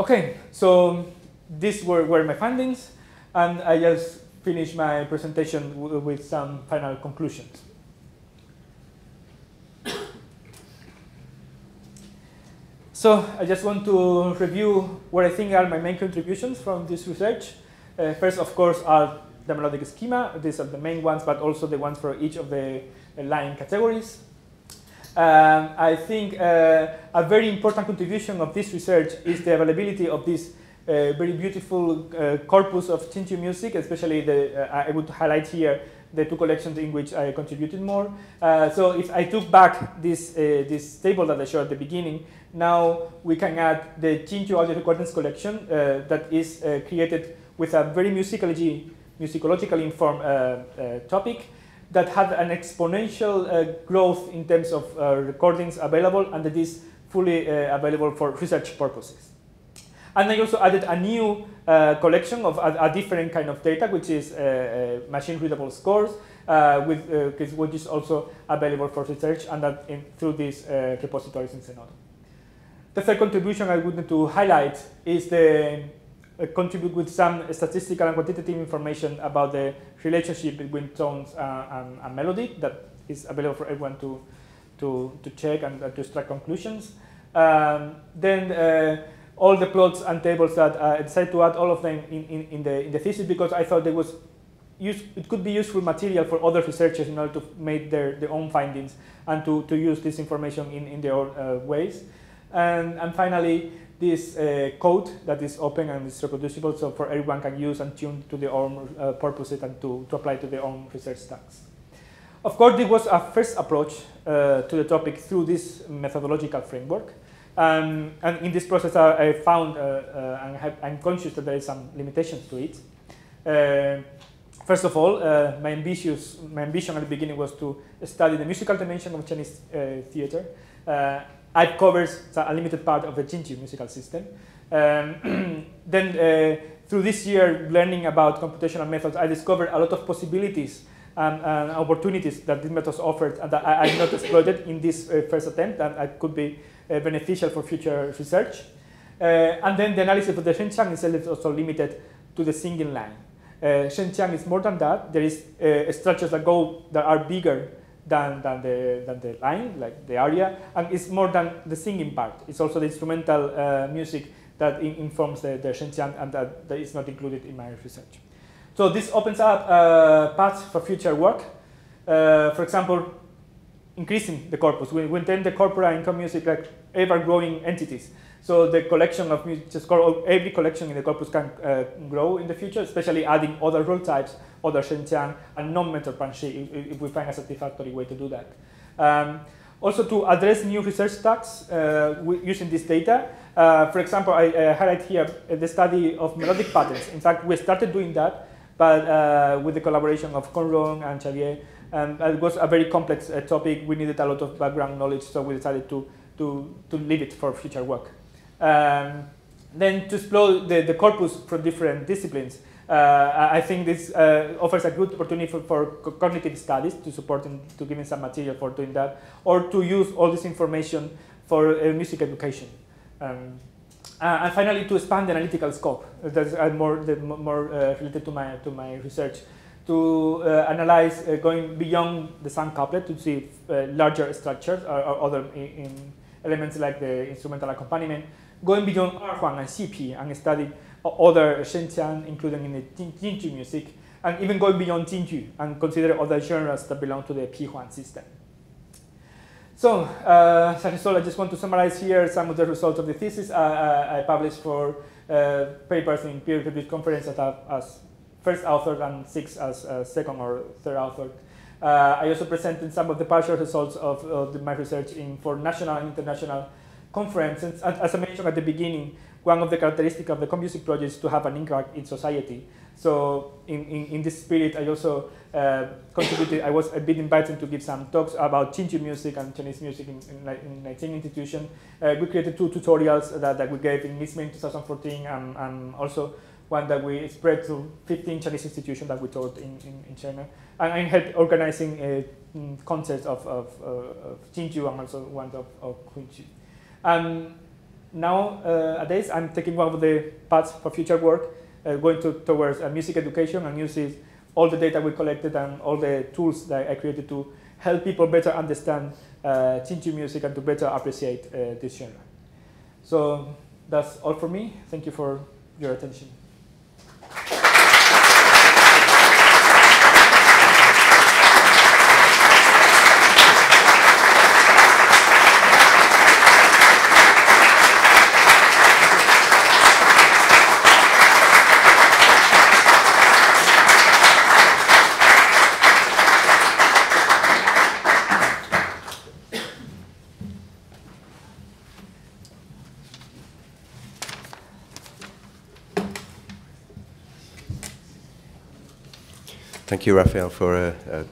Okay, so these were my findings, and I just finished my presentation with some final conclusions. So I just want to review what I think are my main contributions from this research. First, of course, are the melodic schema. These are the main ones, but also the ones for each of the line categories. I think a very important contribution of this research is the availability of this very beautiful corpus of Jingju music, especially I would highlight here the two collections in which I contributed more. So if I took back this table that I showed at the beginning, now we can add the Jingju audio recordings collection that is created with a very musicologically informed topic that had an exponential growth in terms of recordings available, and that is fully available for research purposes. And I also added a new collection of a different kind of data, which is machine-readable scores, which is also available for research, and that through these repositories in Zenodo. The third contribution I would like to highlight is the contribute with some statistical and quantitative information about the relationship between tones and melody that is available for everyone to check and to extract conclusions. All the plots and tables that I decided to add all of them in the thesis, because I thought it could be useful material for other researchers in order to make their own findings and to use this information in their own ways. And finally, this code that is open and is reproducible, so for everyone can use and tune to their own purposes and to apply to their own research tasks. Of course, this was a first approach to the topic through this methodological framework. And in this process, I found, I'm conscious that there is some limitations to it. First of all, my ambition at the beginning was to study the musical dimension of Chinese theater. It covers a limited part of the Jingju musical system. Through this year, learning about computational methods, I discovered a lot of possibilities and opportunities that these methods offered and that I not exploited in this first attempt, and it could be beneficial for future research. And then the analysis of the Shenzhen itself is also limited to the singing line. Shenzhen is more than that. There is structures that are bigger than the line, like the aria, and it's more than the singing part. It's also the instrumental music that informs the Shenzhen, and that is not included in my research. So this opens up paths for future work. For example, increasing the corpus. We intend the corpora in CompMusic like ever-growing entities. So the collection of MuseScore, every collection in the corpus can grow in the future, especially adding other role types, other Shenzhen, and non-mentor Panshi, if we find a satisfactory way to do that. Also to address new research tasks using this data. For example, I highlight here the study of melodic patterns. In fact, we started doing that, but with the collaboration of Kong Rong and Xavier, it was a very complex topic. We needed a lot of background knowledge, so we decided to leave it for future work. Then to explore the corpus from different disciplines. I think this offers a good opportunity for cognitive studies to giving some material for doing that, or to use all this information for music education. And finally, to expand the analytical scope. That's more related to my research. To analyze going beyond the sound couplet to see larger structures or other elements like the instrumental accompaniment, going beyond Erhuang and CP and study other Shenzhen, including in the Jingju music, and even going beyond Jingju and consider other genres that belong to the Pihuan system. So, Shahistol, I just want to summarize here some of the results of the thesis I published for papers in peer-reviewed conferences as first author and 6 as second or third author. I also presented some of the partial results of my research for national and international conferences. As I mentioned at the beginning, one of the characteristics of the CompMusic project is to have an impact in society. So in this spirit, I also contributed. I was a bit invited to give some talks about Jingju music and Chinese music in 19 institutions. We created 2 tutorials that we gave in MusicBrainz in 2014 and also one that we spread to 15 Chinese institutions that we taught in China. And I helped organizing concerts of Jingju and also one of Kunqi. Now, nowadays, I'm taking one of the paths for future work, going towards music education and using all the data we collected and all the tools that I created to help people better understand Jingju music and to better appreciate this genre. So that's all for me. Thank you for your attention. Thank you, Rafael, for a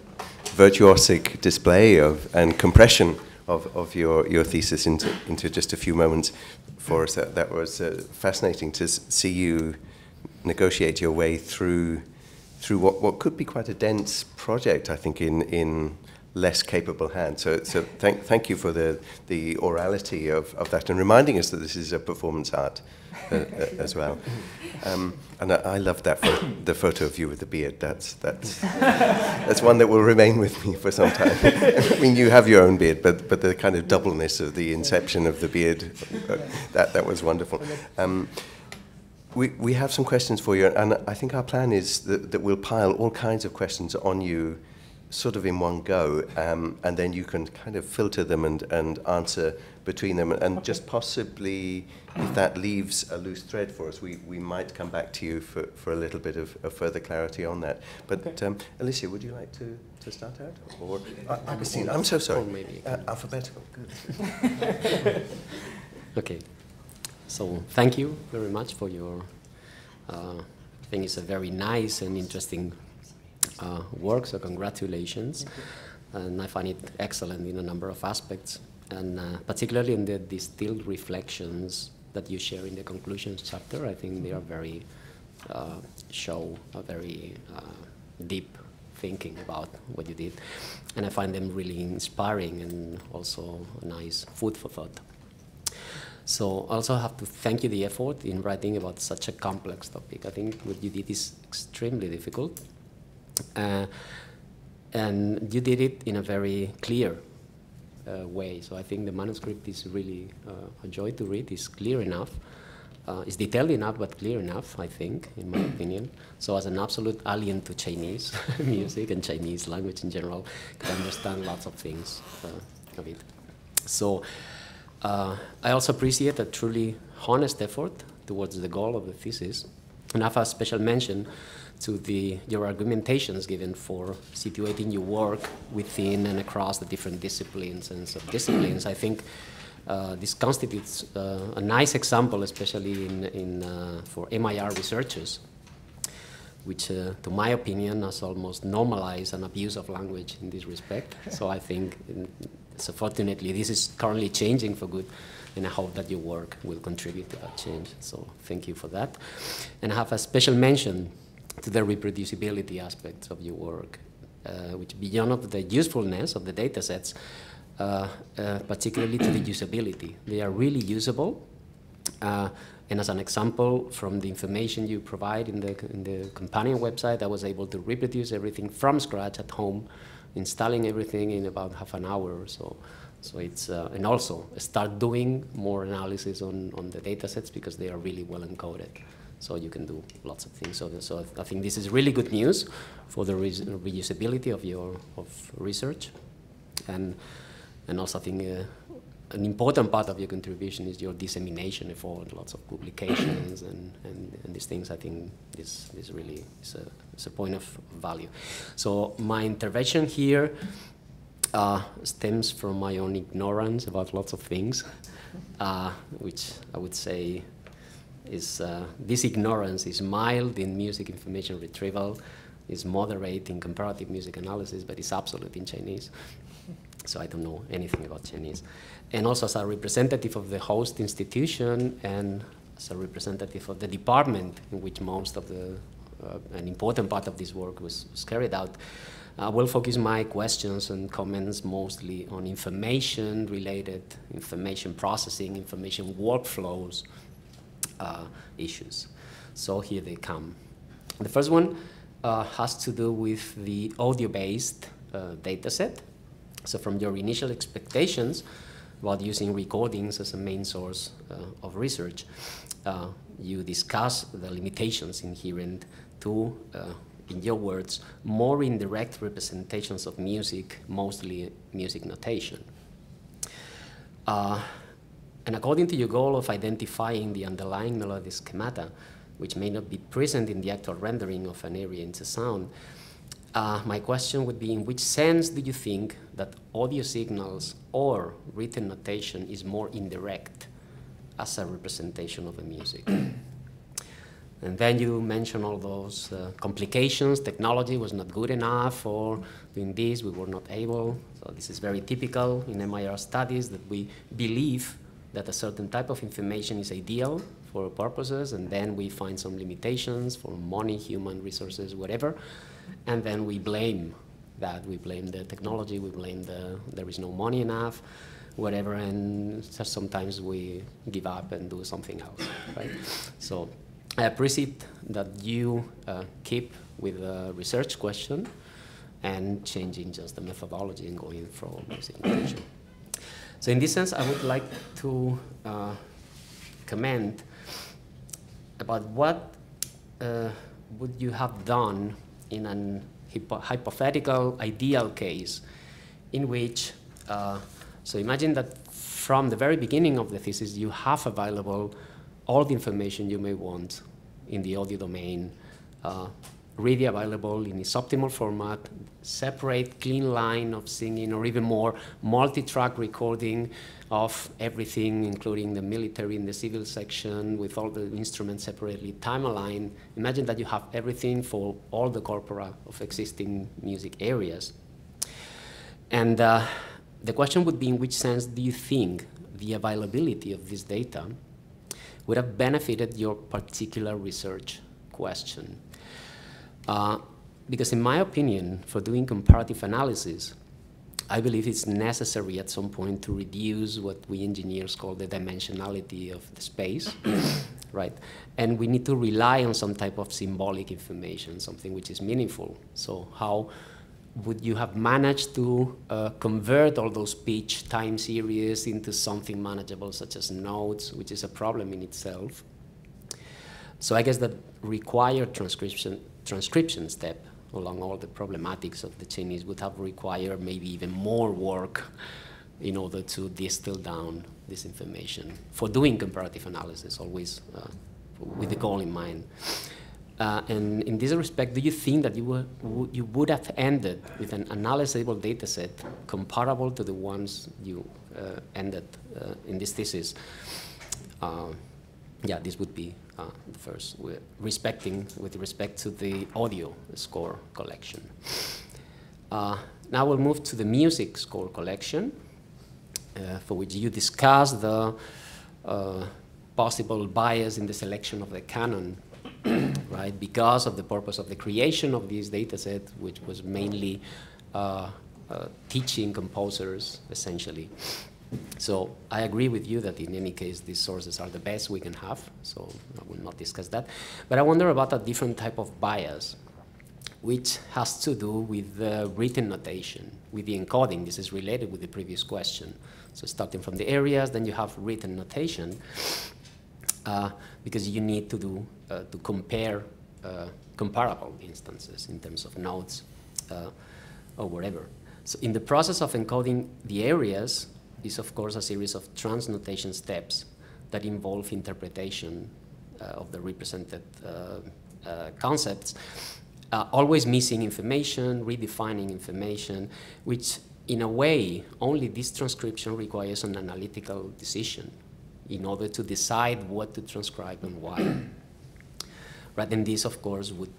virtuosic display and compression of your thesis into just a few moments for us. That was fascinating to see you negotiate your way through what could be quite a dense project, I think, in less capable hands. So thank you for the orality of that and reminding us that this is a performance art as well. And I love that the photo of you with the beard. That's one that will remain with me for some time. I mean, you have your own beard, but the kind of doubleness of the inception of the beard, that was wonderful. We have some questions for you, and I think our plan is that we'll pile all kinds of questions on you sort of in one go, and then you can kind of filter them and answer between them, and just possibly, if that leaves a loose thread for us, we might come back to you for a little bit of further clarity on that. But okay. Alicia, would you like to start out? Or Agustín, I'm so sorry. Maybe alphabetical. Good. Okay. So thank you very much for your. I think it's a very nice and interesting work. So congratulations, and I find it excellent in a number of aspects. And particularly in the distilled reflections that you share in the conclusions chapter, I think they are very deep thinking about what you did. And I find them really inspiring and also a nice food for thought. So I also have to thank you the effort in writing about such a complex topic. I think what you did is extremely difficult. And you did it in a very clear way. So I think the manuscript is really a joy to read. It's clear enough. It's detailed enough, but clear enough, I think, in my opinion. So as an absolute alien to Chinese music and Chinese language in general, could understand lots of things of it. So I also appreciate a truly honest effort towards the goal of the thesis. And I have a special mention to your argumentations given for situating your work within and across the different disciplines and sub-disciplines. I think this constitutes a nice example, especially for MIR researchers, which, to my opinion, has almost normalized an abuse of language in this respect. So I think, so fortunately, this is currently changing for good. And I hope that your work will contribute to that change. So thank you for that. And I have a special mention to the reproducibility aspects of your work, which beyond of the usefulness of the data sets, particularly to the usability. They are really usable. And as an example, from the information you provide in the companion website, I was able to reproduce everything from scratch at home, installing everything in about half an hour or so. So it's, and also start doing more analysis on the data sets because they are really well encoded. So you can do lots of things. So I think this is really good news for the reusability of your research. And And also I think an important part of your contribution is your dissemination effort, lots of publications and these things. I think this really is a point of value. So my intervention here stems from my own ignorance about lots of things, which I would say is, this ignorance is mild in music information retrieval, is moderate in comparative music analysis, but it's absolute in Chinese. So I don't know anything about Chinese. And also as a representative of the host institution and as a representative of the department in which most of the, an important part of this work was carried out, I will focus my questions and comments mostly on information related, information processing, information workflows issues. So here they come. The first one has to do with the audio-based data set. So from your initial expectations about using recordings as a main source of research, you discuss the limitations inherent to, in your words, more indirect representations of music, mostly music notation. And according to your goal of identifying the underlying melodic schemata, which may not be present in the actual rendering of an area into sound, my question would be, in which sense do you think that audio signals or written notation is more indirect as a representation of a music? And then you mention all those complications. Technology was not good enough, or doing this, we were not able. So this is very typical in MIR studies, that we believe that a certain type of information is ideal for purposes, and then we find some limitations for money, human resources, whatever, and then we blame that. We blame the technology, we blame the there is no money enough, whatever, and sometimes we give up and do something else, right? So I appreciate that you keep with the research question and changing just the methodology and going from music. So in this sense, I would like to comment about what would you have done in an hypothetical ideal case in which, so imagine that from the very beginning of the thesis, you have available all the information you may want in the audio domain, really available in its optimal format, separate, clean line of singing, or even more, multi-track recording of everything, including the military and the civil section, with all the instruments separately, time aligned. Imagine that you have everything for all the corpora of existing music areas. And the question would be, in which sense do you think the availability of this data would have benefited your particular research question? Because in my opinion, for doing comparative analysis, I believe it's necessary at some point to reduce what we engineers call the dimensionality of the space, right? And we need to rely on some type of symbolic information, something which is meaningful. So how would you have managed to convert all those pitch time series into something manageable, such as notes, which is a problem in itself? So I guess that required transcription step along all the problematics of the Chinese would have required maybe even more work in order to distill down this information for doing comparative analysis, always with the goal in mind. And in this respect, do you think that you would have ended with an analyzable data set comparable to the ones you ended in this thesis? Yeah, this would be the first, with respect to the audio score collection. Now we'll move to the music score collection, for which you discuss the possible bias in the selection of the canon, right? Because of the purpose of the creation of this data set, which was mainly teaching composers, essentially. So I agree with you that in any case, these sources are the best we can have, so I will not discuss that. But I wonder about a different type of bias, which has to do with the written notation, with the encoding. This is related with the previous question. So starting from the areas, then you have written notation, because you need to do to compare comparable instances in terms of notes or whatever. So in the process of encoding the areas is, of course, a series of transnotation steps that involve interpretation of the represented concepts, always missing information, redefining information, which in a way, only this transcription requires an analytical decision in order to decide what to transcribe and why. Right, and this, of course, would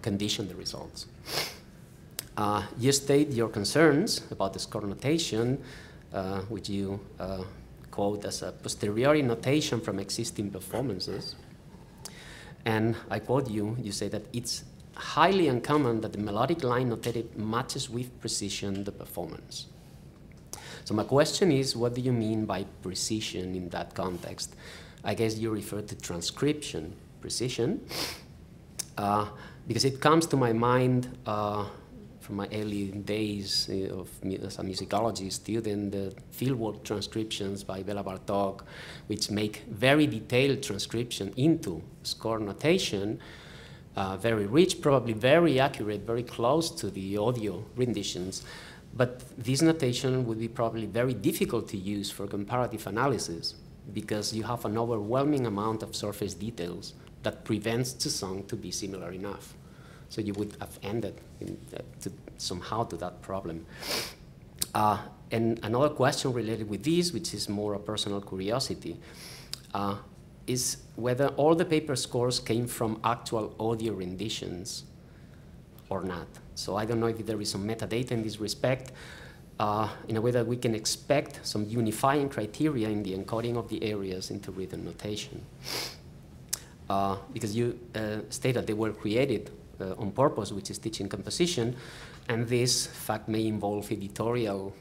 condition the results. You state your concerns about the score notation, which you quote as a posteriori notation from existing performances. And I quote you, you say that it's highly uncommon that the melodic line notated matches with precision the performance. So my question is, what do you mean by precision in that context? I guess you refer to transcription precision, because it comes to my mind from my early days of, as a musicology student, the fieldwork transcriptions by Bela Bartók, which make very detailed transcription into score notation, very rich, probably very accurate, very close to the audio renditions. But this notation would be probably very difficult to use for comparative analysis because you have an overwhelming amount of surface details that prevents the song to be similar enough. So you would have ended in somehow to that problem. And another question related with this, which is more a personal curiosity, is whether all the paper scores came from actual audio renditions or not. So I don't know if there is some metadata in this respect, in a way that we can expect some unifying criteria in the encoding of the areas into written notation. Because you state that they were created on purpose, which is teaching composition, and this fact may involve editorial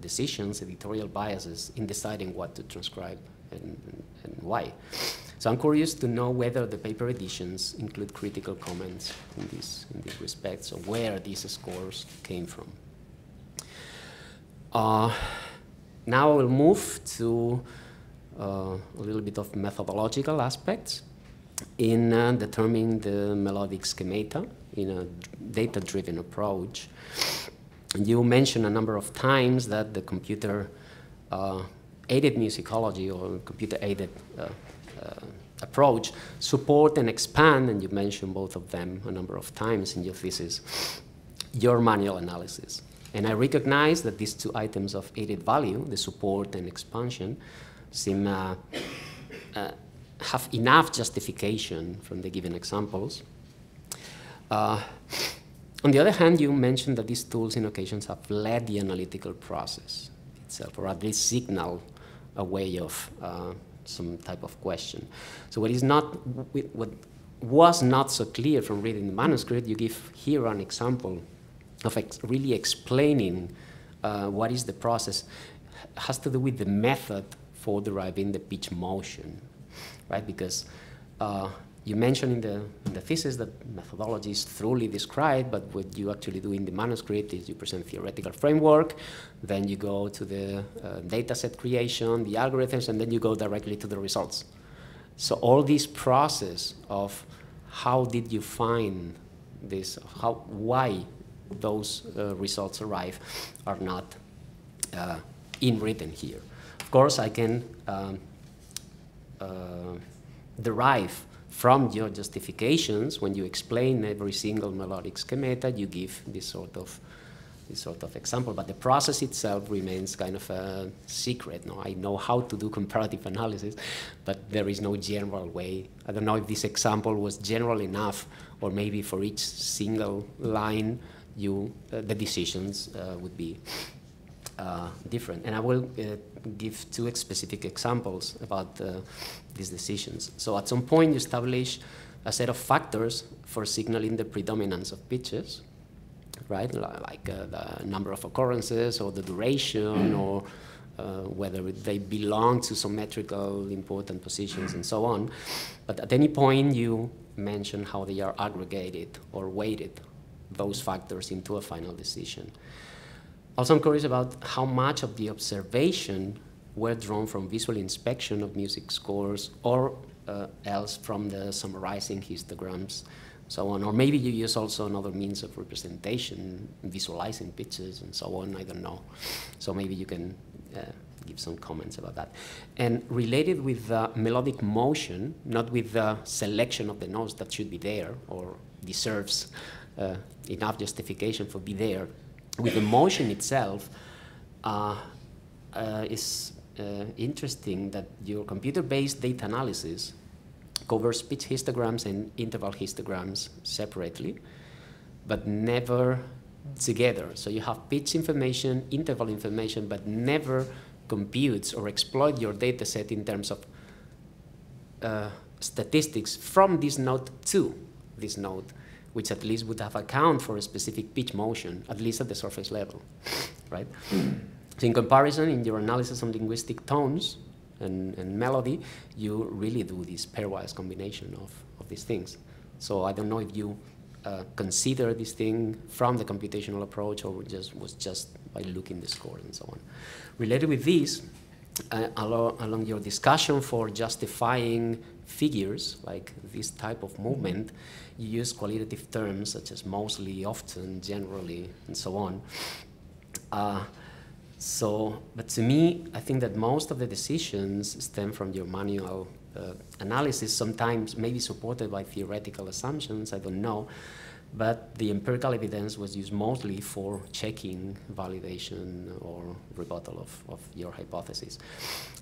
decisions, editorial biases in deciding what to transcribe and why. So I'm curious to know whether the paper editions include critical comments in this respect, so where these scores came from. Now I will move to a little bit of methodological aspects in determining the melodic schemata in a data-driven approach. You mentioned a number of times that the computer aided musicology or computer-aided approach, support and expand, and you mentioned both of them a number of times in your thesis, your manual analysis. And I recognize that these two items of aided value, the support and expansion, seem have enough justification from the given examples. On the other hand, you mentioned that these tools in occasions have led the analytical process itself, or at least signal a way of some type of question. So what was not so clear from reading the manuscript, you give here an example of really explaining what is the process. It has to do with the method for deriving the pitch motion, right? Because you mentioned in the thesis that methodology is thoroughly described, but what you actually do in the manuscript is you present theoretical framework, then you go to the data set creation, the algorithms, and then you go directly to the results. So all this process of how did you find this, why those results arrive are not written here. Of course, I can derive from your justifications, when you explain every single melodic schemata, you give this sort of example. But the process itself remains kind of a secret. No, I know how to do comparative analysis, but there is no general way. I don't know if this example was general enough, or maybe for each single line, the decisions would be different. And I will give two specific examples about these decisions. So at some point, you establish a set of factors for signaling the predominance of pitches, right? Like the number of occurrences or the duration or whether they belong to some metrical important positions and so on. But at any point, you mention how they are aggregated or weighted, those factors, into a final decision. Also, I'm curious about how much of the observation were drawn from visual inspection of music scores or else from the summarizing histograms so on. Or maybe you use also another means of representation, visualizing pictures and so on, I don't know. So maybe you can give some comments about that. And related with melodic motion, not with the selection of the notes that should be there or deserves enough justification for be there, with the motion itself, is interesting that your computer-based data analysis covers pitch histograms and interval histograms separately, but never together. So you have pitch information, interval information, but never computes or exploit your data set in terms of statistics from this note to this note, which at least would have account for a specific pitch motion, at least at the surface level, right? So in comparison, in your analysis on linguistic tones and melody, you really do this pairwise combination of these things. So I don't know if you consider this thing from the computational approach or just was just by looking the score and so on. Related with this, along your discussion for justifying figures, like this type of movement, you use qualitative terms such as mostly, often, generally, and so on. But to me, I think that most of the decisions stem from your manual analysis, sometimes maybe supported by theoretical assumptions, I don't know, but the empirical evidence was used mostly for checking validation or rebuttal of your hypothesis.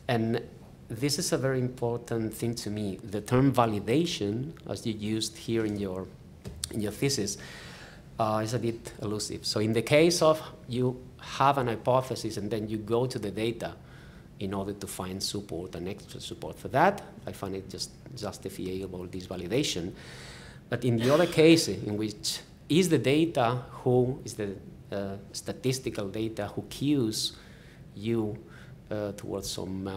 And this is a very important thing to me. The term validation, as you used here in your thesis, is a bit elusive. So in the case of you have an hypothesis and then you go to the data in order to find support and extra support for that, I find it just justifiable, this validation. But in the other case, in which is the data who is the statistical data who cues you towards some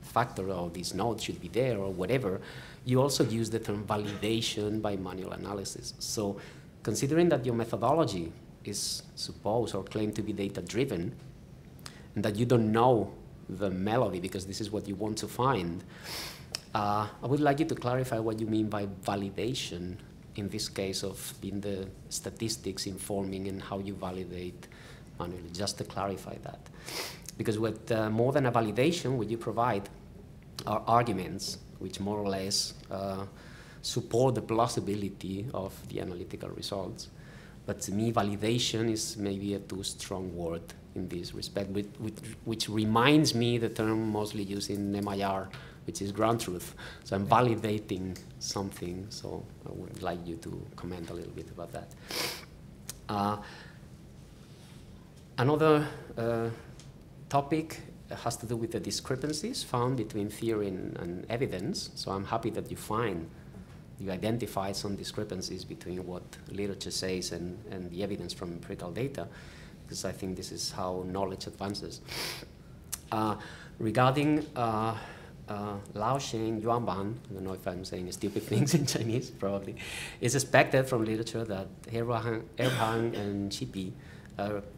factor or this node should be there or whatever, you also use the term validation by manual analysis. So considering that your methodology is supposed or claimed to be data-driven and that you don't know the melody because this is what you want to find, I would like you to clarify what you mean by validation in this case of being the statistics informing and how you validate manually, just to clarify that. Because with more than a validation, what you provide are arguments which more or less support the plausibility of the analytical results. But to me, validation is maybe a too strong word in this respect, which reminds me the term mostly used in MIR, which is ground truth. So I'm validating something, so I would like you to comment a little bit about that. Another topic has to do with the discrepancies found between theory and evidence. So I'm happy that you identify some discrepancies between what literature says and the evidence from empirical data, because I think this is how knowledge advances. Regarding Lao Shen Yuanban, I don't know if I'm saying stupid things in Chinese, probably, it's expected from literature that Erhang and Shipi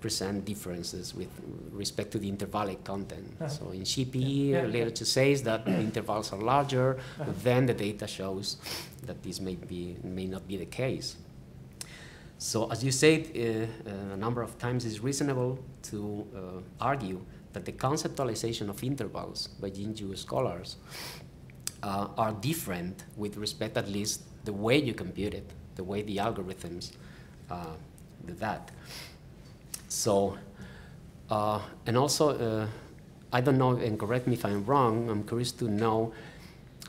present differences with respect to the intervallic content. Uh-huh. So in Shipi, literature says that the intervals are larger, but then the data shows that this may not be the case. So as you said a number of times, it's reasonable to argue that the conceptualization of intervals by Jingju scholars are different with respect, at least, the way you compute it, the way the algorithms do that. So, and also, I don't know, and correct me if I'm wrong, I'm curious to know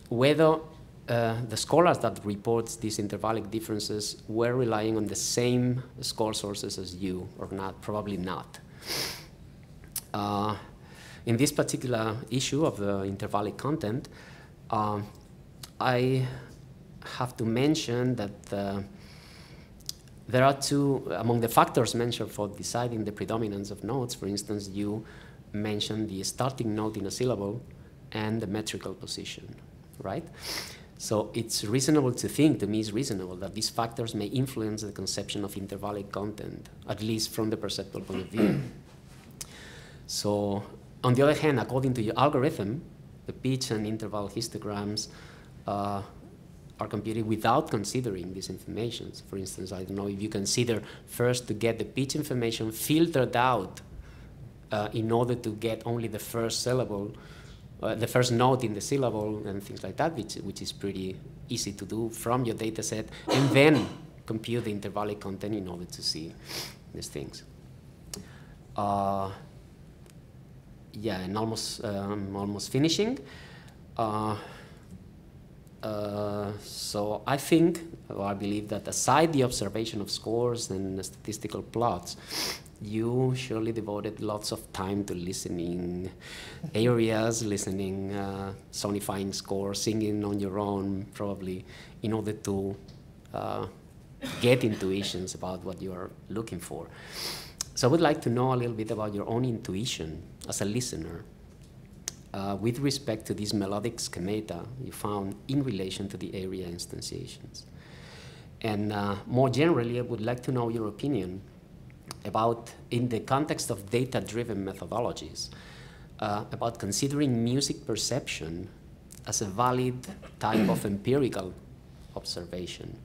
whether the scholars that report these intervallic differences were relying on the same score sources as you or not, probably not. In this particular issue of the intervallic content, I have to mention that there are two, among the factors mentioned for deciding the predominance of notes, for instance, you mentioned the starting note in a syllable and the metrical position, right? So it's reasonable to think, to me it's reasonable, that these factors may influence the conception of intervallic content, at least from the perceptual point of view. So, on the other hand, according to your algorithm, the pitch and interval histograms are computed without considering these informations. For instance, I don't know if you consider first to get the pitch information filtered out in order to get only the first syllable, the first note in the syllable and things like that, which is pretty easy to do from your data set, and then compute the intervallic content in order to see these things. Yeah, and almost finishing. So I think, or I believe, that aside the observation of scores and statistical plots, you surely devoted lots of time to listening areas, listening, sonifying scores, singing on your own, probably, in order to get intuitions about what you are looking for. So I would like to know a little bit about your own intuition as a listener with respect to these melodic schemata you found in relation to the area instantiations. And more generally, I would like to know your opinion about, in the context of data-driven methodologies, about considering music perception as a valid type of empirical observation.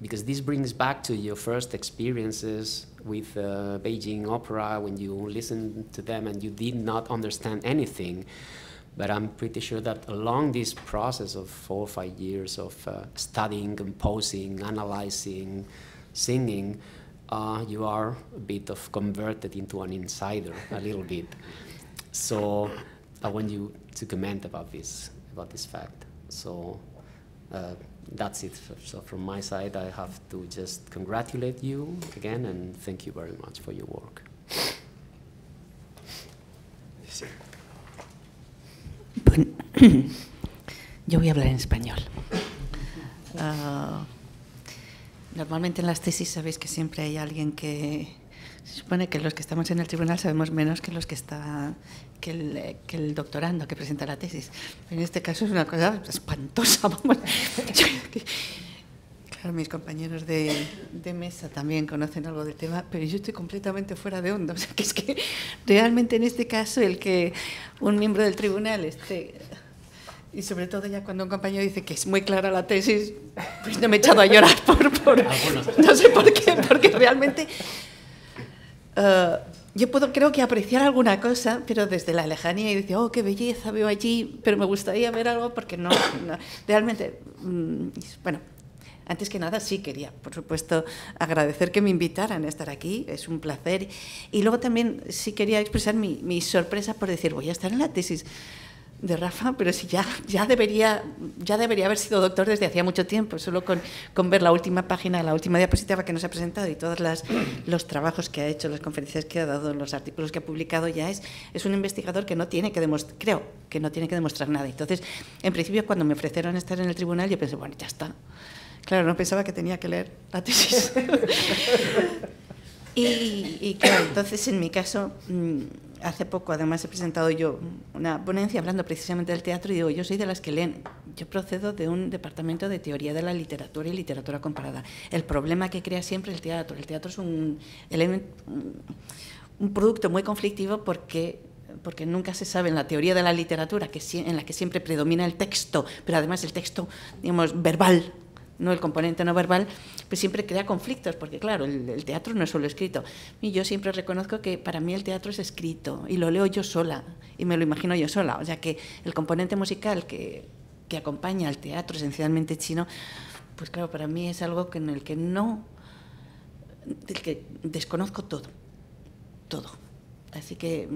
Because this brings back to your first experiences with Beijing opera, when you listened to them and you did not understand anything. But I'm pretty sure that along this process of 4 or 5 years of studying, composing, analyzing, singing, you are a bit of converted into an insider, a little bit. So I want you to comment about this fact. So. That's it. So from my side, I have to just congratulate you again and thank you very much for your work. Yo voy a hablar en español. Normalmente en las tesis sabéis que siempre hay alguien que... Se supone que los que estamos en el tribunal sabemos menos que los que está... Que el doctorando que presenta la tesis. En este caso es una cosa espantosa. Vamos. Claro, mis compañeros de mesa también conocen algo del tema, pero yo estoy completamente fuera de onda. O sea, que es que realmente en este caso el que un miembro del tribunal esté... Y sobre todo ya cuando un compañero dice que es muy clara la tesis, pues no me he echado a llorar por no sé por qué, porque realmente... yo puedo, creo que apreciar alguna cosa, pero desde la lejanía y decir, oh, qué belleza veo allí, pero me gustaría ver algo porque no realmente, bueno, antes que nada sí quería, por supuesto, agradecer que me invitaran a estar aquí, es un placer. Y luego también sí quería expresar mi sorpresa por decir, voy a estar en la tesis de Rafa, pero si ya debería haber sido doctor desde hacía mucho tiempo, solo con ver la última página, la última diapositiva que nos ha presentado y todos los trabajos que ha hecho, las conferencias que ha dado, los artículos que ha publicado, ya es un investigador que no tiene que demostrar, creo que no tiene que demostrar nada. Entonces, en principio, cuando me ofrecieron estar en el tribunal, yo pensé, bueno, ya está. Claro, no pensaba que tenía que leer la tesis. y claro, entonces, en mi caso... Hace poco, además, he presentado yo una ponencia hablando precisamente del teatro y digo, yo soy de las que leen. Yo procedo de un departamento de teoría de la literatura y literatura comparada. El problema que crea siempre el teatro. El teatro es un producto muy conflictivo porque nunca se sabe en la teoría de la literatura, en la que siempre predomina el texto, pero además el texto, digamos, verbal, no el componente no verbal, pues siempre crea conflictos, porque claro, el teatro no es solo escrito. Y yo siempre reconozco que para mí el teatro es escrito, y lo leo yo sola, y me lo imagino yo sola. O sea que el componente musical que acompaña al teatro, esencialmente chino, pues claro, para mí es algo en el que desconozco todo. Así que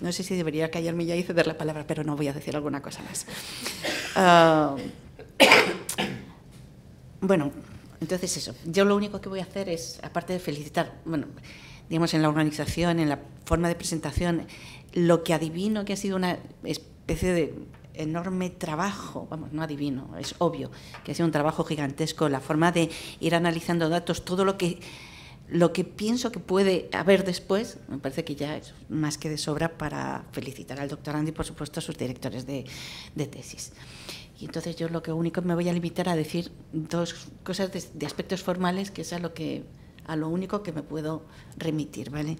no sé si debería callarme ya y ceder la palabra, pero no voy a decir alguna cosa más. Bueno, entonces eso. Yo lo único que voy a hacer es, aparte de felicitar, bueno, digamos, en la organización, en la forma de presentación, lo que adivino que ha sido una especie de enorme trabajo, vamos, no adivino, es obvio, que ha sido un trabajo gigantesco, la forma de ir analizando datos, todo lo que pienso que puede haber después, me parece que ya es más que de sobra para felicitar al doctorando y, por supuesto, a sus directores de tesis. Y entonces yo lo que único me voy a limitar a decir dos cosas de aspectos formales, que es a lo único que me puedo remitir, ¿vale?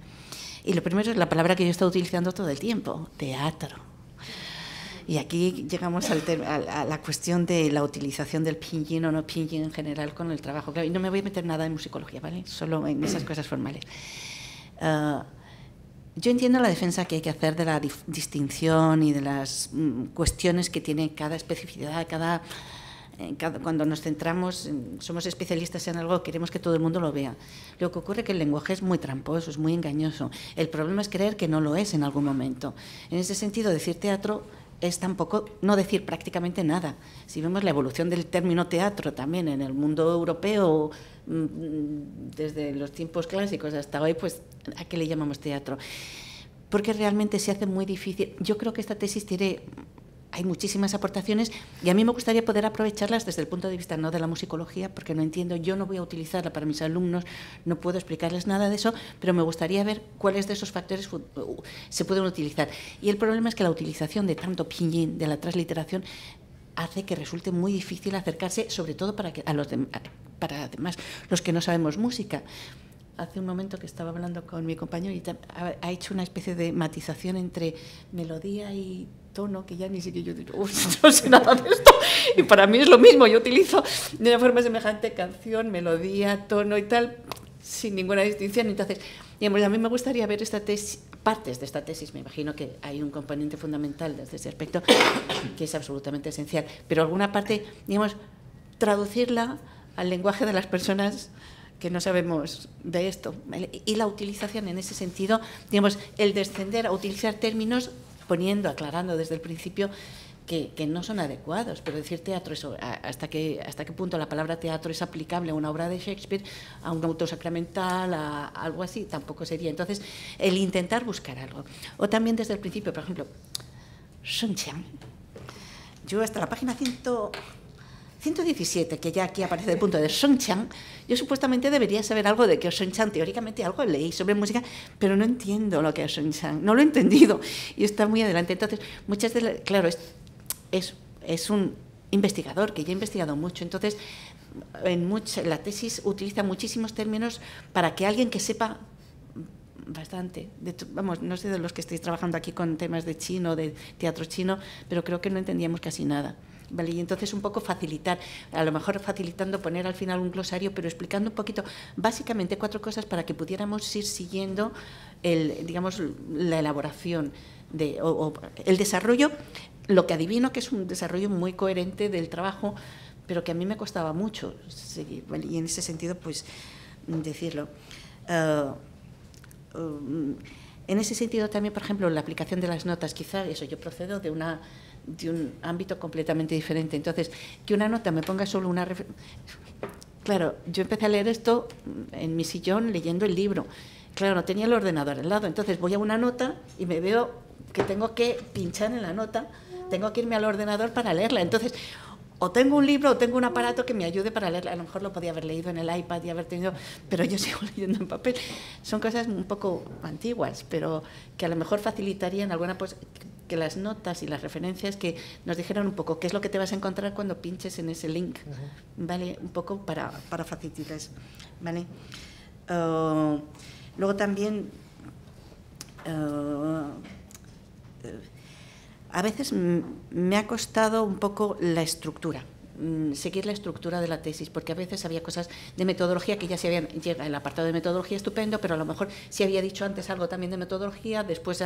Y lo primero es la palabra que yo he estado utilizando todo el tiempo, teatro. Y aquí llegamos a la cuestión de la utilización del pinyin o no pinyin en general con el trabajo. Claro, y no me voy a meter nada en musicología, ¿vale? Solo en esas cosas formales. Yo entiendo la defensa que hay que hacer de la distinción y de las cuestiones que tiene cada especificidad, cuando nos centramos, somos especialistas en algo, queremos que todo el mundo lo vea. Lo que ocurre es que el lenguaje es muy tramposo, es muy engañoso. El problema es creer que no lo es en algún momento. En ese sentido, decir teatro es tampoco no decir prácticamente nada. Si vemos la evolución del término teatro también en el mundo europeo, desde los tiempos clásicos hasta hoy, pues ¿a qué le llamamos teatro? Porque realmente se hace muy difícil. Yo creo que esta tesis tiene... Hay muchísimas aportaciones y a mí me gustaría poder aprovecharlas desde el punto de vista no de la musicología, porque no entiendo, yo no voy a utilizarla para mis alumnos, no puedo explicarles nada de eso, pero me gustaría ver cuáles de esos factores se pueden utilizar. Y el problema es que la utilización de tanto pinyin, de la transliteración, hace que resulte muy difícil acercarse, sobre todo para además los que no sabemos música. Hace un momento que estaba hablando con mi compañero y ha hecho una especie de matización entre melodía y tono, que ya ni siquiera yo digo, no sé nada de esto, y para mí es lo mismo, yo utilizo de una forma semejante canción, melodía, tono y tal, sin ninguna distinción. Entonces, digamos, a mí me gustaría ver esta tesis, partes de esta tesis, me imagino que hay un componente fundamental desde ese aspecto que es absolutamente esencial, pero alguna parte, digamos, traducirla al lenguaje de las personas que no sabemos de esto, ¿vale? Y la utilización en ese sentido, digamos, el descender a utilizar términos poniendo, aclarando desde el principio que no son adecuados, pero decir teatro, eso, hasta qué punto la palabra teatro es aplicable a una obra de Shakespeare, a un auto sacramental, a algo así, tampoco sería. Entonces, el intentar buscar algo. O también desde el principio, por ejemplo, Shen Qiang. Yo hasta la página 117, que ya aquí aparece el punto de Shen Qiang, yo supuestamente debería saber algo de que Shen Qiang, teóricamente algo leí sobre música, pero no entiendo lo que es Shen Qiang, no lo he entendido y está muy adelante. Entonces, muchas de las, claro, es un investigador que ya ha investigado mucho, entonces la tesis utiliza muchísimos términos para que alguien que sepa bastante, vamos, no sé de los que estáis trabajando aquí con temas de chino, de teatro chino, pero creo que no entendíamos casi nada. Vale, y entonces un poco facilitar, a lo mejor facilitando, poner al final un glosario, pero explicando un poquito, básicamente cuatro cosas para que pudiéramos ir siguiendo digamos, la elaboración o el desarrollo, lo que adivino que es un desarrollo muy coherente del trabajo, pero que a mí me costaba mucho seguir, ¿vale? Y en ese sentido, pues, decirlo. En ese sentido también, por ejemplo, la aplicación de las notas, quizá eso, yo procedo de un ámbito completamente diferente. Entonces, que una nota me ponga solo una... Claro, yo empecé a leer esto en mi sillón leyendo el libro. Claro, no tenía el ordenador al lado. Entonces, voy a una nota y me veo que tengo que pinchar en la nota, tengo que irme al ordenador para leerla. Entonces, o tengo un libro o tengo un aparato que me ayude para leerla. A lo mejor lo podía haber leído en el iPad y haber tenido... Pero yo sigo leyendo en papel. Son cosas un poco antiguas, pero que a lo mejor facilitarían alguna... Pues, que las notas y las referencias que nos dijeron un poco qué es lo que te vas a encontrar cuando pinches en ese link, ¿vale? Un poco para facilitar eso, ¿vale? Luego también, a veces me ha costado un poco la estructura, seguir la estructura de la tesis, porque a veces había cosas de metodología que ya se habían, llega el apartado de metodología, estupendo, pero a lo mejor se había dicho antes algo también de metodología, después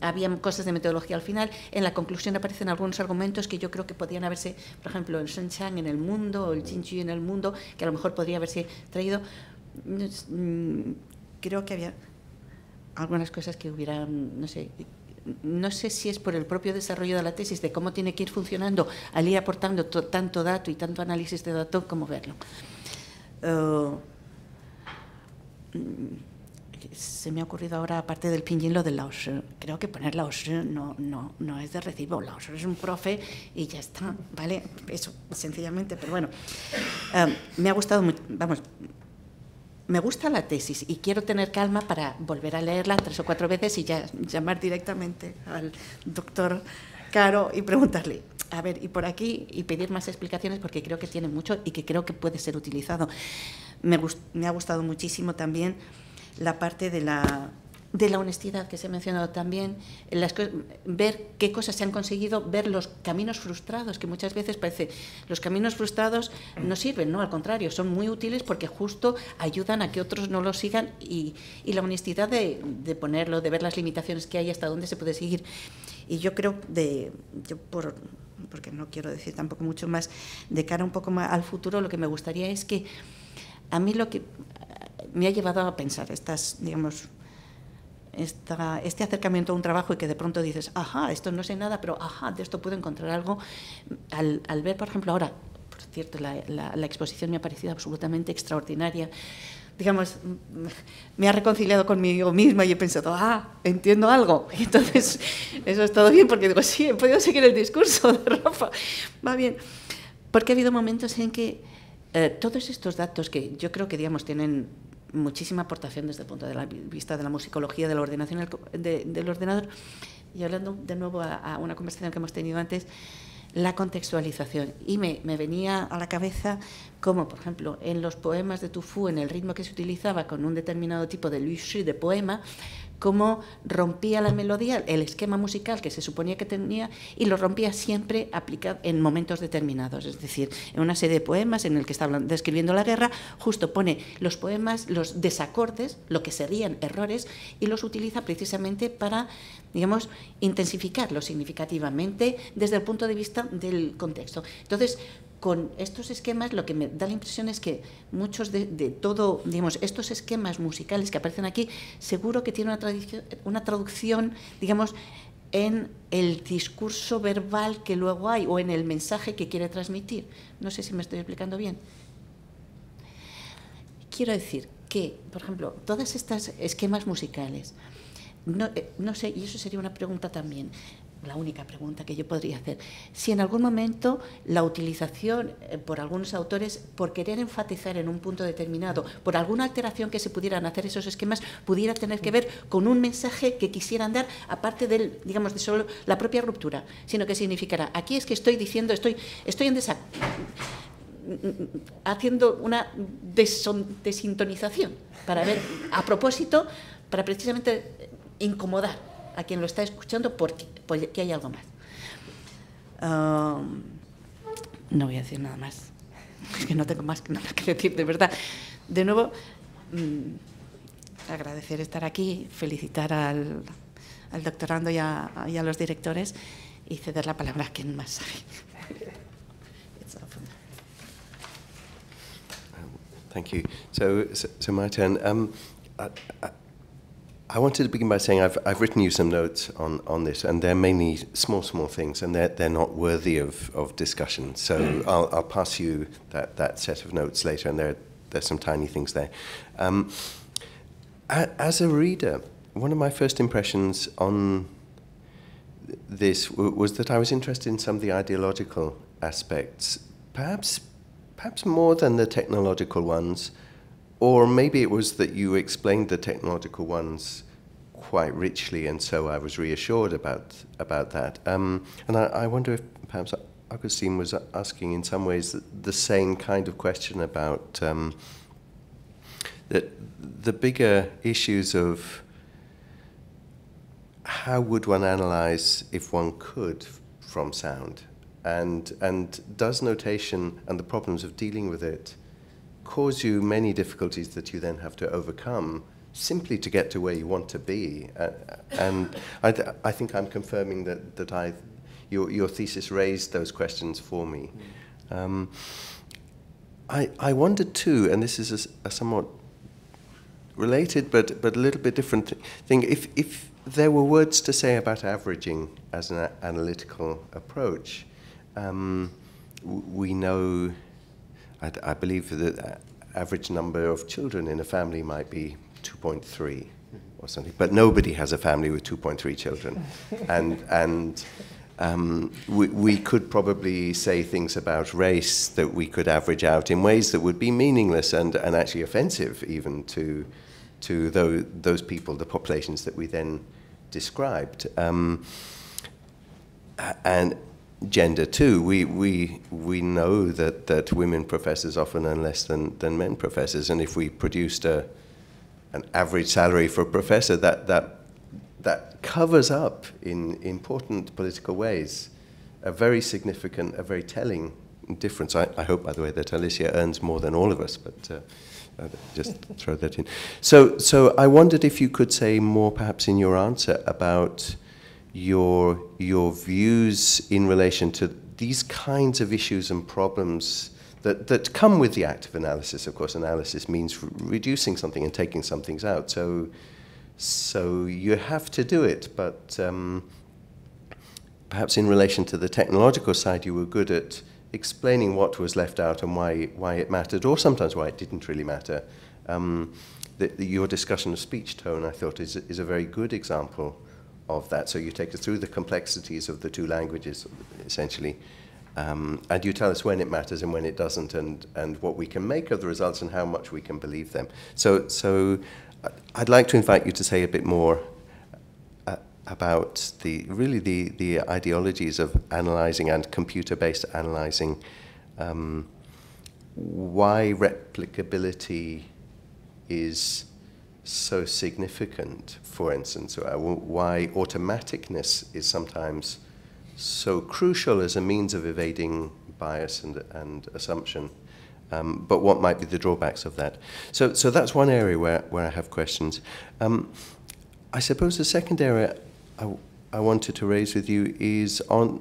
habían cosas de metodología al final, en la conclusión aparecen algunos argumentos que yo creo que podían haberse, por ejemplo, el Shen Qiang en el mundo, o el Jingju en el mundo, que a lo mejor podría haberse traído. Creo que había algunas cosas que hubieran, no sé si es por el propio desarrollo de la tesis, de cómo tiene que ir funcionando al ir aportando tanto dato y tanto análisis de datos, como verlo. Se me ha ocurrido ahora, aparte del pinyin, lo de Lao Shi. Creo que poner Lao Shi no es de recibo. Lao Shi es un profe y ya está, ¿vale? Eso, sencillamente, pero bueno. Me ha gustado mucho, vamos... Me gusta la tesis y quiero tener calma para volver a leerla 3 o 4 veces y ya llamar directamente al doctor Caro y preguntarle, a ver, y por aquí, y pedir más explicaciones porque creo que tiene mucho y que creo que puede ser utilizado. Me ha gustado muchísimo también la parte de la de la honestidad que se ha mencionado también, ver qué cosas se han conseguido, ver los caminos frustrados, que muchas veces parece, los caminos frustrados no sirven, no, al contrario, son muy útiles porque justo ayudan a que otros no los sigan, y la honestidad de ponerlo, de ver las limitaciones que hay, hasta dónde se puede seguir. Y yo creo, porque no quiero decir tampoco mucho más, de cara un poco más al futuro, lo que me gustaría es que, a mí lo que me ha llevado a pensar este acercamiento a un trabajo y que de pronto dices, ajá, esto no sé nada, pero ajá, de esto puedo encontrar algo. Al ver, por ejemplo, ahora, por cierto, la exposición me ha parecido absolutamente extraordinaria. Digamos, me ha reconciliado conmigo misma y he pensado, ah, entiendo algo. Y entonces, eso es todo bien, porque digo, sí, he podido seguir el discurso de Rafa, va bien. Porque ha habido momentos en que todos estos datos que yo creo que, digamos, tienen muchísima aportación desde el punto de vista de la musicología, de la ordenación del ordenador. Y hablando de nuevo a una conversación que hemos tenido antes, la contextualización. Y me venía a la cabeza como, por ejemplo, en los poemas de Tu Fu, en el ritmo que se utilizaba con un determinado tipo de luxi de poema, cómo rompía la melodía, el esquema musical que se suponía que tenía, y lo rompía siempre aplicado en momentos determinados. Es decir, en una serie de poemas en el que está describiendo la guerra, justo pone los poemas, los desacordes, lo que serían errores, y los utiliza precisamente para, digamos, intensificarlos significativamente desde el punto de vista del contexto. Entonces, con estos esquemas, lo que me da la impresión es que muchos de todo, digamos, estos esquemas musicales que aparecen aquí, seguro que tienen una traducción, digamos, en el discurso verbal que luego hay o en el mensaje que quiere transmitir. No sé si me estoy explicando bien. Quiero decir que, por ejemplo, todas estas esquemas musicales, no sé, y eso sería una pregunta también, la única pregunta que yo podría hacer, si en algún momento la utilización por algunos autores, por querer enfatizar en un punto determinado, por alguna alteración que se pudieran hacer esos esquemas, pudiera tener que ver con un mensaje que quisieran dar, aparte del, digamos, de solo la propia ruptura, sino que significará, aquí es que estoy diciendo, estoy en haciendo una desintonización, para ver, a propósito, para precisamente incomodar a quien lo está escuchando, porque hay algo más. No voy a decir nada más. Es que no tengo más nada que decir, de verdad. De nuevo, agradecer estar aquí, felicitar al doctorando y a los directores, y ceder la palabra a quien más sabe. Thank you. So my turn. I wanted to begin by saying I've written you some notes on this, and they're mainly small things, and they're not worthy of discussion. So I'll pass you that set of notes later, and there's some tiny things there. As a reader, one of my first impressions on this was that I was interested in some of the ideological aspects, perhaps more than the technological ones. Or maybe it was that you explained the technological ones quite richly, and so I was reassured about that. And I wonder if perhaps Agustín was asking in some ways the same kind of question about that the bigger issues of how would one analyze, if one could, from sound, and does notation and the problems of dealing with it cause you many difficulties that you then have to overcome simply to get to where you want to be. And I think I'm confirming that your thesis raised those questions for me. I wondered too, and this is a somewhat related but a little bit different thing, if there were words to say about averaging as an analytical approach. We know, I believe the average number of children in a family might be 2.3 or something, but nobody has a family with 2.3 children. and we could probably say things about race that we could average out in ways that would be meaningless and actually offensive even to those people, the populations that we then described. And gender too. We know that women professors often earn less than men professors, and if we produced a an average salary for a professor, that covers up in important political ways a very significant, a very telling difference. I hope, by the way, that Alicia earns more than all of us, but I'll just throw that in. So I wondered if you could say more, perhaps, in your answer about your views in relation to these kinds of issues and problems that come with the act of analysis. Of course, analysis means reducing something and taking some things out. So you have to do it, but perhaps in relation to the technological side, you were good at explaining what was left out and why it mattered, or sometimes why it didn't really matter. Your discussion of speech tone, I thought, is a very good example of that. So you take us through the complexities of the two languages, essentially, and you tell us when it matters and when it doesn't, and what we can make of the results and how much we can believe them. So I'd like to invite you to say a bit more about the ideologies of analyzing and computer-based analyzing, why replicability is so significant, for instance, why automaticness is sometimes so crucial as a means of evading bias and assumption, but what might be the drawbacks of that. So that's one area where I have questions. I suppose the second area I wanted to raise with you is on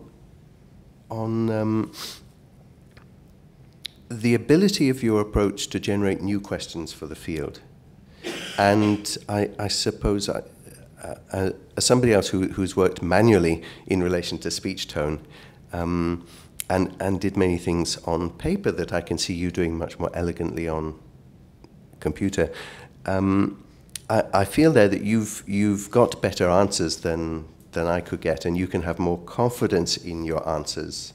the ability of your approach to generate new questions for the field. And I suppose, as somebody else who's worked manually in relation to speech tone, and did many things on paper that I can see you doing much more elegantly on computer, I feel there that you've got better answers than I could get, and you can have more confidence in your answers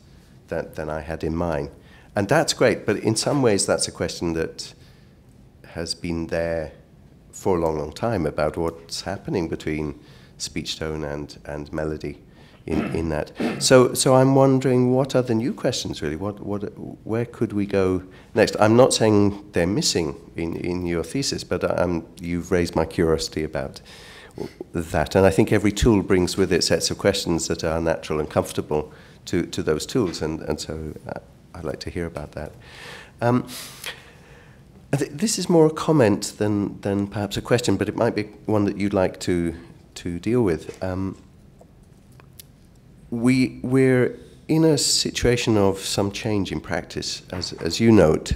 than I had in mine. And that's great, but in some ways that's a question that has been there for a long, long time about what's happening between speech tone and melody in that. So I'm wondering, what are the new questions, really? Where could we go next? I'm not saying they're missing in your thesis, but you've raised my curiosity about that. And I think every tool brings with it sets of questions that are natural and comfortable to those tools, and so I'd like to hear about that. This is more a comment than perhaps a question, but it might be one that you'd like to deal with. We're in a situation of some change in practice, as you note,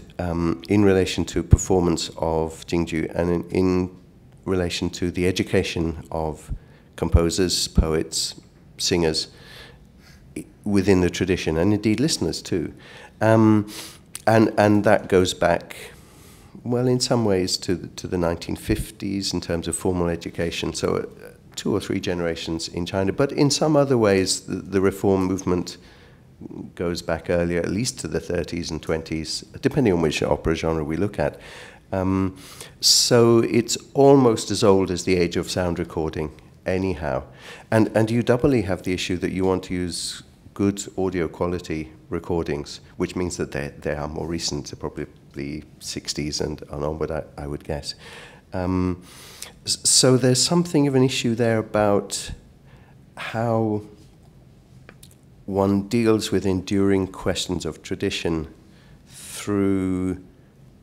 in relation to performance of Jingju and in relation to the education of composers, poets, singers within the tradition, and indeed listeners too. And that goes back, well, in some ways to the 1950s in terms of formal education, so 2 or 3 generations in China. But in some other ways, the reform movement goes back earlier, at least to the 30s and 20s, depending on which opera genre we look at. So it's almost as old as the age of sound recording, anyhow. And you doubly have the issue that you want to use good audio quality recordings, which means that they are more recent, so probably the 60s and onward, I would guess. So there's something of an issue there about how one deals with enduring questions of tradition through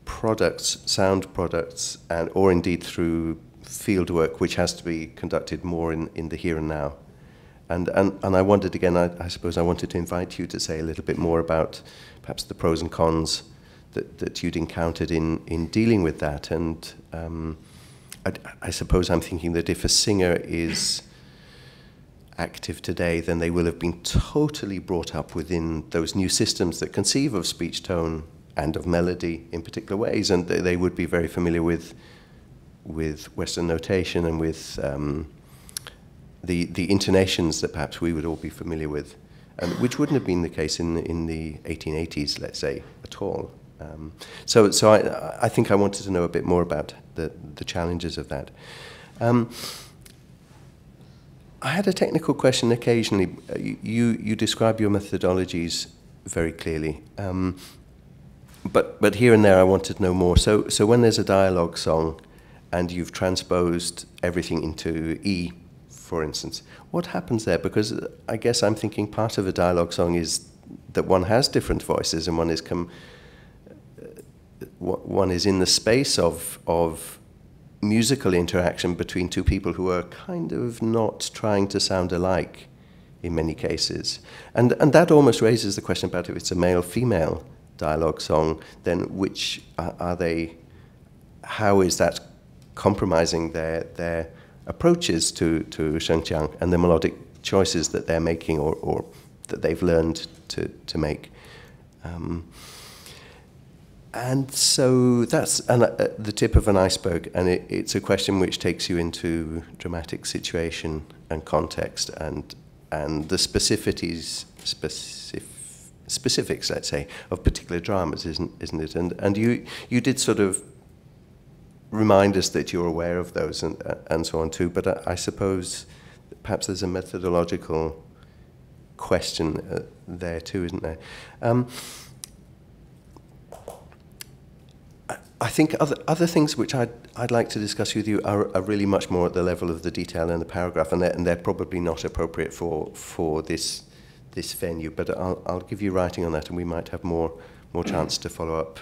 products, sound products, or indeed through field work, which has to be conducted more in the here and now. And I wondered again, I suppose I wanted to invite you to say a little bit more about perhaps the pros and cons that you'd encountered in dealing with that. And I suppose I'm thinking that if a singer is active today, then they will have been totally brought up within those new systems that conceive of speech tone and of melody in particular ways, and they would be very familiar with Western notation and with the intonations that perhaps we would all be familiar with, and which wouldn't have been the case in the 1880s, let's say, at all. So I think I wanted to know a bit more about the challenges of that. I had a technical question occasionally. You describe your methodologies very clearly, but here and there I wanted to know more. So when there's a dialogue song and you've transposed everything into E, for instance. What happens there? Because I guess I'm thinking part of a dialogue song is that one has different voices and one is in the space of musical interaction between two people who are kind of not trying to sound alike in many cases. And that almost raises the question about if it's a male-female dialogue song, then which are they, how is that compromising their approaches to Shengqiang and the melodic choices that they're making or that they've learned to make. And so that's the tip of an iceberg, and it's a question which takes you into dramatic situation and context and the specifics, let's say, of particular dramas, isn't it? And you did sort of remind us that you're aware of those and so on too, but I suppose perhaps there's a methodological question there too, isn't there? I think other things which I'd like to discuss with you are really much more at the level of the detail and the paragraph, and they're probably not appropriate for this venue. But I'll give you writing on that, and we might have more chance to follow up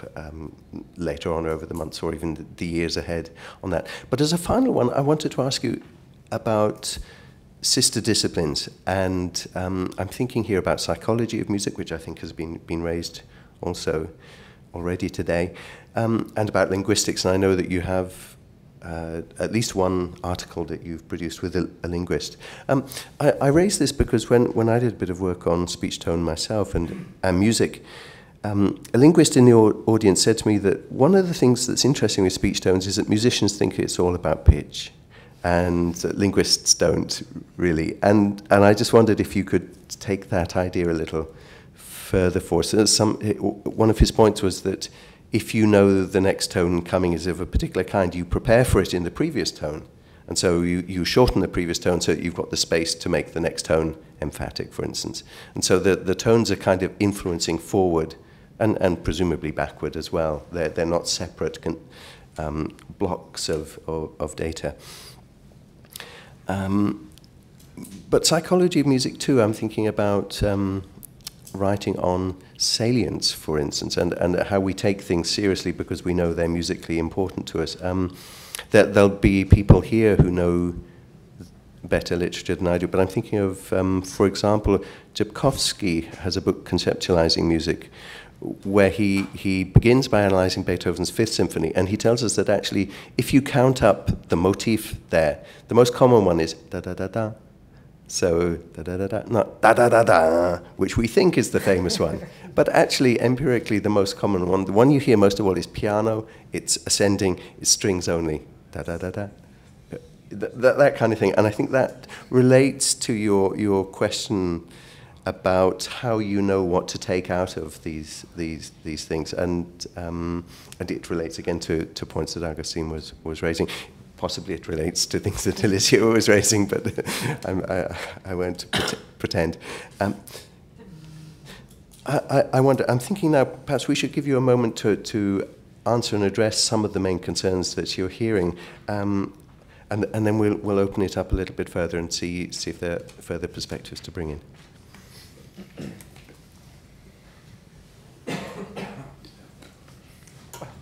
later on over the months or even the years ahead on that. But as a final one, I wanted to ask you about sister disciplines, and I'm thinking here about psychology of music, which I think has been raised also already today, and about linguistics. And I know that you have at least one article that you've produced with a linguist. I raise this because when I did a bit of work on speech tone myself and music, a linguist in the audience said to me that one of the things that's interesting with speech tones is that musicians think it's all about pitch, and that linguists don't really. And I just wondered if you could take that idea a little further for us. One of his points was that if you know the next tone coming is of a particular kind, you prepare for it in the previous tone, and so you shorten the previous tone so that you've got the space to make the next tone emphatic, for instance. And so the tones are kind of influencing forward and presumably backward as well. They're not separate blocks of data. But psychology of music too, I'm thinking about writing on salience, for instance, and how we take things seriously because we know they're musically important to us. That there'll be people here who know better literature than I do, but I'm thinking of, for example, Tchaikovsky has a book, Conceptualizing Music, where he begins by analyzing Beethoven's Fifth Symphony, and he tells us that actually, if you count up the motif there, the most common one is da-da-da-da. So, da-da-da-da, not da-da-da-da, which we think is the famous one. But actually, empirically, the most common one, the one you hear most of all is piano, it's ascending, it's strings only, da-da-da-da, that kind of thing. And I think that relates to your question about how you know what to take out of these things. And it relates, again, to points that Agustín was raising. Possibly it relates to things that Alicia was raising, but I won't pretend. I wonder, I'm thinking now perhaps we should give you a moment to answer and address some of the main concerns that you're hearing, and then we'll open it up a little bit further and see if there are further perspectives to bring in.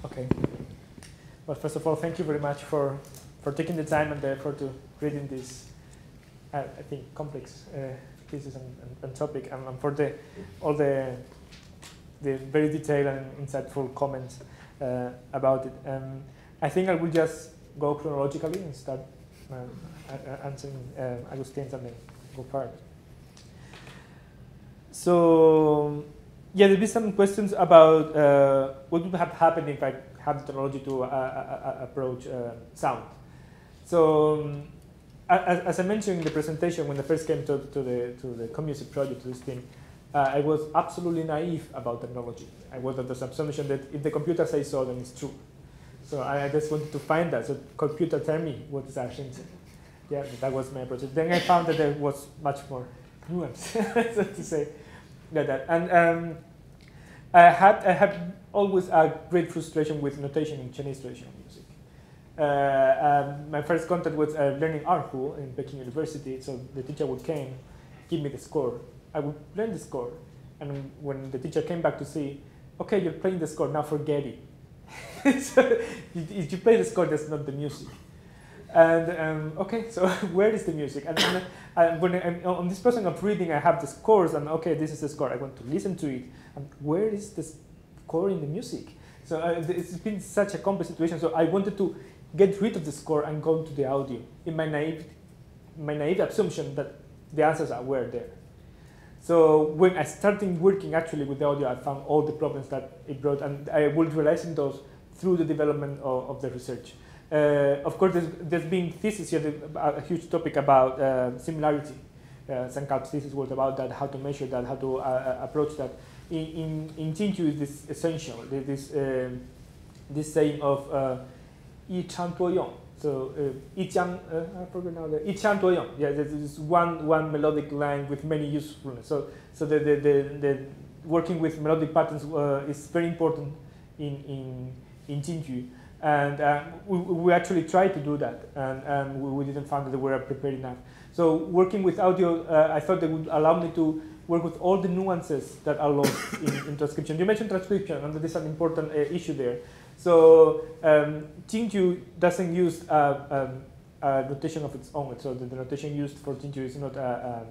Okay. Well, first of all, thank you very much for taking the time and the effort to reading this, I think, complex pieces and topic, and for all the very detailed and insightful comments about it. I think I will just go chronologically and start answering Agustin's and then go further. So, yeah, there'll be some questions about what would have happened if I had the technology to approach sound. So, as I mentioned in the presentation, when I first came to the CompMusic project, to this team, I was absolutely naive about technology. I was under the assumption that if the computer says so, then it's true. So I just wanted to find that. So computer, tell me what is Shen Su. Yeah, that was my approach. Then I found that there was much more nuance, so to say, like that. And I had always a great frustration with notation in Chinese traditional music. My first contact was learning Arhu in Peking University. So the teacher would come, give me the score. I would learn the score. And when the teacher came back to see, okay, you're playing the score, now forget it. So if you play the score, that's not the music. And okay, so where is the music? And on this process of reading, I have the scores, and okay, this is the score. I want to listen to it. And where is the score in the music? So it's been such a complex situation. So I wanted to get rid of the score and go to the audio. In my naive assumption that the answers were there. So when I started working actually with the audio, I found all the problems that it brought, and I would realize those through the development of the research. Of course, there's been thesis here, a huge topic about similarity. Sankalp's thesis was about that, how to measure that, how to approach that. In Jingju, it is essential, this saying of yi chang tuo yong. So, I forget now the yichang tuoyong. Yeah, there's one melodic line with many usefulness. So the working with melodic patterns is very important in Jingju, and we actually tried to do that, and we didn't find that we were prepared enough. So working with audio, I thought that would allow me to work with all the nuances that are lost in transcription. You mentioned transcription, and that is an important issue there. So Jingju doesn't use a notation of its own. So the notation used for Jingju is not an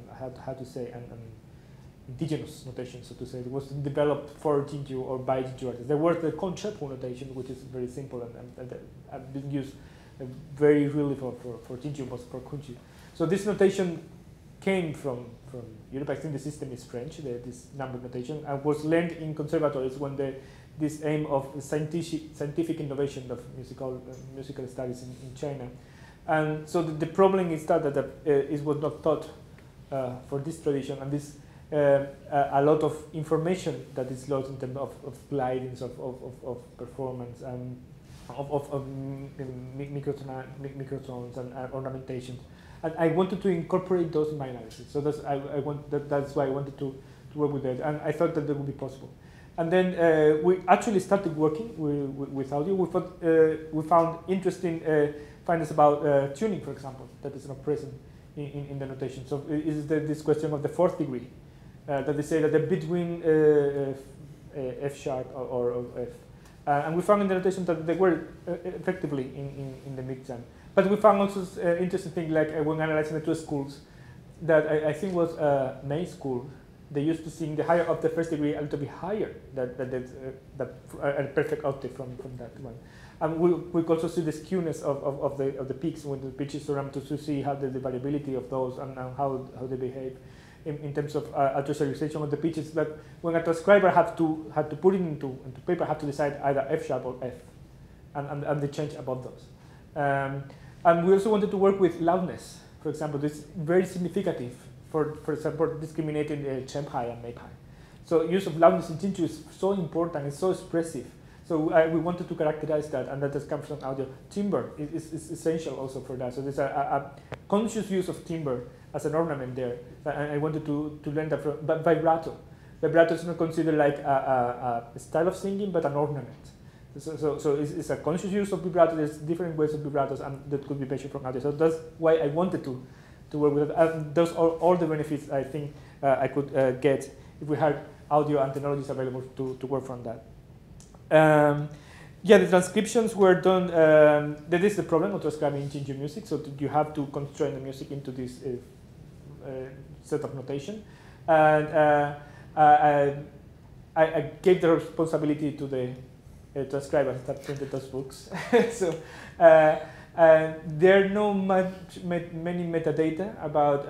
indigenous notation, so to say. It was developed for Jingju or by Jingju artists. There was the conceptual notation, which is very simple and been used very really for Jingju, but for Kunju. So this notation came from Europe. I think the system is French. This number notation, and was learned in conservatories when the this aim of scientific innovation of musical studies in China. And so the problem is that it was not taught for this tradition, and this a lot of information that is lost in terms of glidings, of performance, and of microtones and ornamentation. And I wanted to incorporate those in my analysis. So that's why I wanted to work with that, and I thought that would be possible. And then we actually started working with audio. We found interesting findings about tuning, for example, that is not present in the notation. So is this question of the fourth degree, that they say that they're between F-sharp or F. And we found in the notation that they were effectively in the mid-jam. But we found also interesting things, like when analyzing the two schools, that I think was Mei school. They used to sing the higher of the first degree a little bit higher, that perfect octave from that one. And we also see the skewness of the peaks when the pitches around to see how the variability of those and how they behave in terms of adversarialization of the pitches. But when a transcriber had to put it into paper, had to decide either F sharp or F, and they change above those. And we also wanted to work with loudness, for example. This very significative. For example, discriminating Chenpai and Meipai. So use of loudness in Jingju is so important, it's so expressive. So we wanted to characterize that, and that has come from audio. Timbre is essential also for that. So there's a conscious use of timbre as an ornament there. And I wanted to learn that from vibrato. Vibrato is not considered like a style of singing, but an ornament. So it's a conscious use of vibrato. There's different ways of vibratos, and that could be measured from audio. So that's why I wanted to work with it. And those are all the benefits I think I could get if we had audio and technologies available to work from that. Yeah, the transcriptions were done. That is the problem of transcribing Jingju music, so you have to constrain the music into this set of notation. And I gave the responsibility to the transcribers that printed those books. So. There are no many metadata about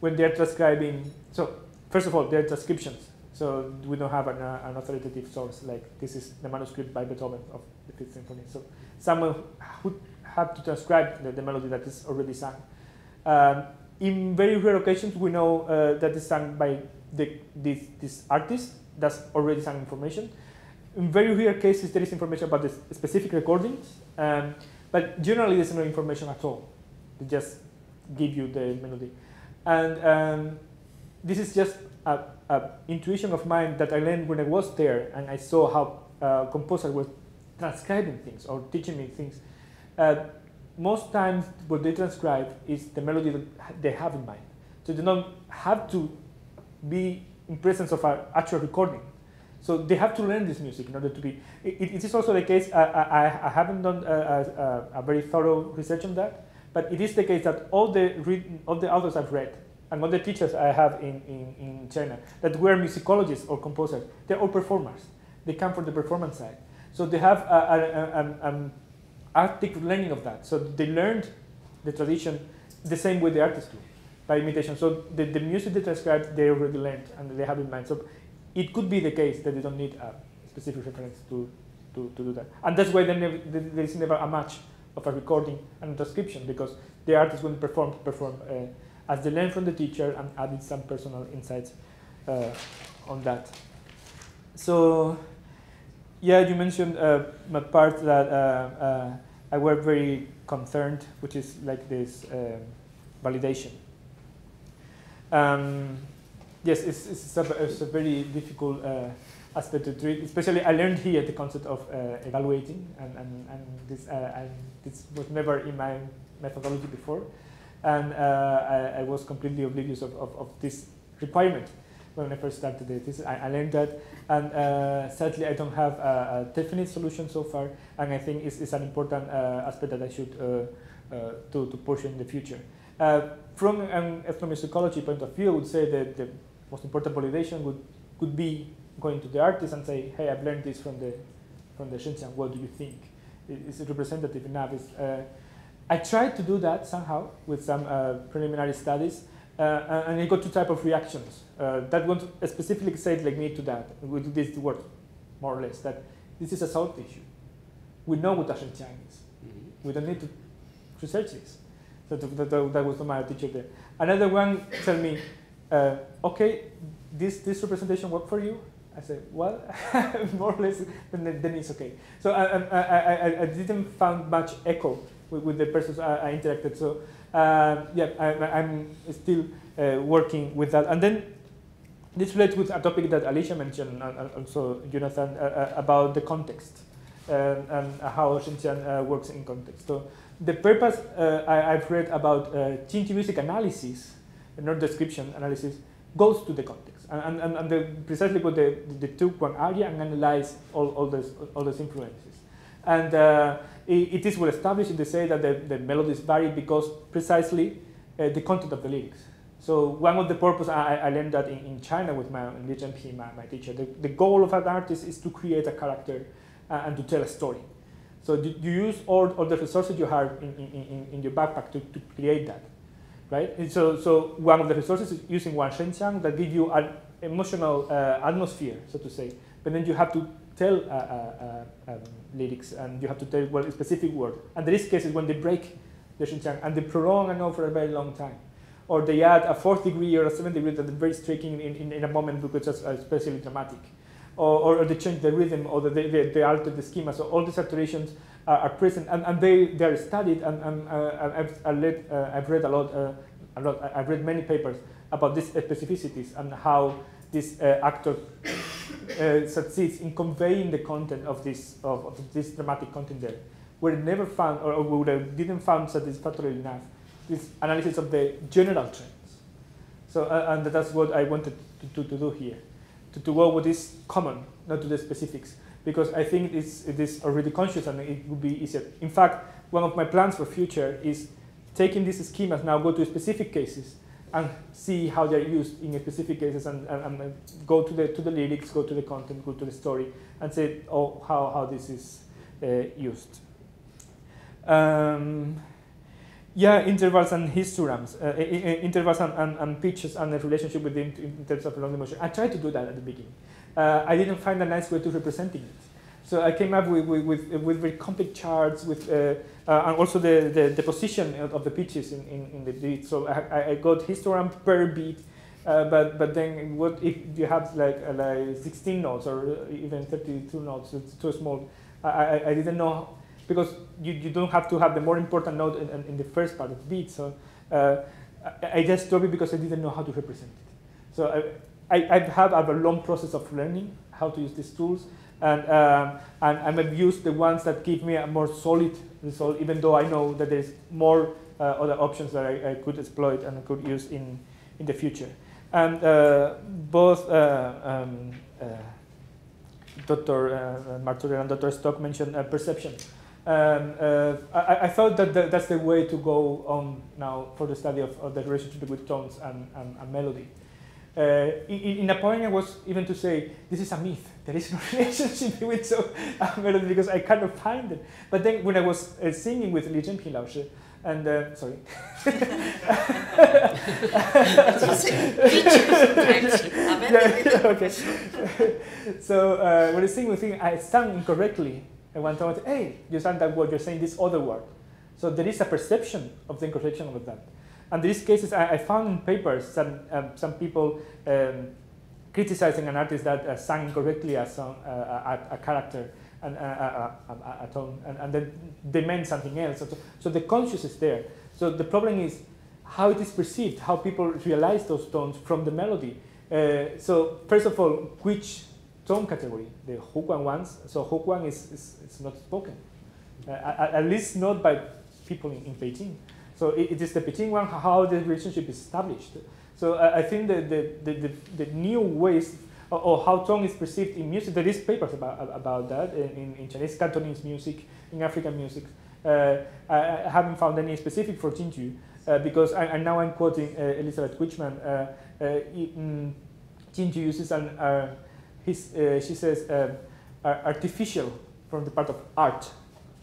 when they're transcribing. So first of all, they're transcriptions. So we don't have an authoritative source, like this is the manuscript by Beethoven of the Fifth Symphony. So someone would have to transcribe the melody that is already sung. In very rare occasions, we know that is sung by this artist. That's already sung information. In very rare cases, there is information about the specific recordings. But generally, there's no information at all. They just give you the melody. And this is just an intuition of mine that I learned when I was there, and I saw how composers were transcribing things or teaching me things. Most times what they transcribe is the melody that they have in mind. So they don't have to be in presence of an actual recording. So they have to learn this music in order to be. It is also the case, I haven't done a very thorough research on that, but it is the case that all the authors I've read and all the teachers I have in China that were musicologists or composers, they're all performers. They come from the performance side. So they have an artistic learning of that. So they learned the tradition the same way the artists do, by imitation. So the music they transcribed, they already learned and they have in mind. So it could be the case that they don't need a specific reference to do that. And that's why there is never a match of a recording and transcription, because the artists will perform as they learn from the teacher and added some personal insights on that. So, yeah, you mentioned my part that I were very concerned, which is like this validation. Yes, it's a very difficult aspect to treat. Especially, I learned here the concept of evaluating, and this this was never in my methodology before, and I was completely oblivious of this requirement when I first started this. I learned that, and sadly, I don't have a definite solution so far, and I think it's an important aspect that I should to pursue in the future. From an ethnomusicology point of view, I would say that the most important validation could be going to the artist and say, hey, I've learned this from the Xinjiang, what do you think? Is it representative enough? I tried to do that somehow with some preliminary studies, and I got two types of reactions. That one specifically said like me to that, with this word, more or less, that this is a salt issue. We know what the Xinjiang is. We don't need to research this. That was my teacher there. Another one tell me, okay, this representation worked for you? I said, well, more or less, then it's okay. So I didn't find much echo with the persons I interacted. So yeah, I'm still working with that. And then this relates with a topic that Alicia mentioned, and also Jonathan, about the context and how Xinjiang works in context. So, the purpose I've read about Qingqi music analysis, not description analysis, goes to the context, and precisely what they took one area and analyzed all those influences. And it is well established. They say that the melodies vary because precisely the content of the lyrics. So one of the purposes I learned that in China with my Li Zhenping, my teacher, the goal of an artist is to create a character and to tell a story. So you use all the resources you have in your backpack to create that, right? And so one of the resources is using one Xinjiang that gives you an emotional atmosphere, so to say. But then you have to tell lyrics, and you have to tell a specific word. And there is cases when they break the Xinjiang and they prolong and on for a very long time, or they add a fourth degree or a seventh degree that is very striking in a moment because it's especially dramatic. Or they change the rhythm, or they alter the schema. So all these alterations are present, and they are studied. And I've read a lot. I've read many papers about these specificities and how this actor succeeds in conveying the content of this dramatic content there, where it never found or where it didn't found satisfactory enough this analysis of the general trends. So and that's what I wanted to do here. To go with this common, not to the specifics, because I think it is already conscious and it would be easier. In fact, one of my plans for future is taking these schemas now, go to specific cases and see how they're used in specific cases, and go to the lyrics, go to the content, go to the story, and say, oh, how this is used. Yeah, intervals and histograms, intervals and pitches and the relationship with them in terms of long emotion. I tried to do that at the beginning. I didn't find a nice way to representing it. So I came up with very compact charts, with and also the position of the pitches in the beat. So I got histogram per beat, but then what if you have like 16 notes or even 32 notes? It's too small. I didn't know. Because you don't have to have the more important note in the first part of the beat. So I just stopped it because I didn't know how to represent it. So I have a long process of learning how to use these tools. And I've used the ones that give me a more solid result, even though I know that there's more other options that I could exploit and I could use in the future. And both Dr. Martorell and Dr. Stock mentioned perception. I thought that that's the way to go on now for the study of the relationship with tones and melody. In a point, I was even to say, this is a myth. There is no relationship with song and melody because I cannot find it. But then when I was singing with Li Zhenping Laoshi, and sorry. Yeah, okay. So when I sing with him, I sang incorrectly. And one time I said, hey, you sang that word, you're saying this other word. So there is a perception of the incorrection of that. And these cases, I found in papers some people criticizing an artist that sang incorrectly a character, and a tone, and then they meant something else. So the conscious is there. So the problem is how it is perceived, how people realize those tones from the melody. So first of all, which tone category? The Hokuan ones. So Hokuan is not spoken, at least not by people in Beijing. So it is the Beijing one, how the relationship is established. So I think the new ways or how tone is perceived in music, there is papers about that in Chinese Cantonese music, in African music. I haven't found any specific for Jingju because now I'm quoting Elizabeth Wichman. Jingju uses she says, artificial from the part of art.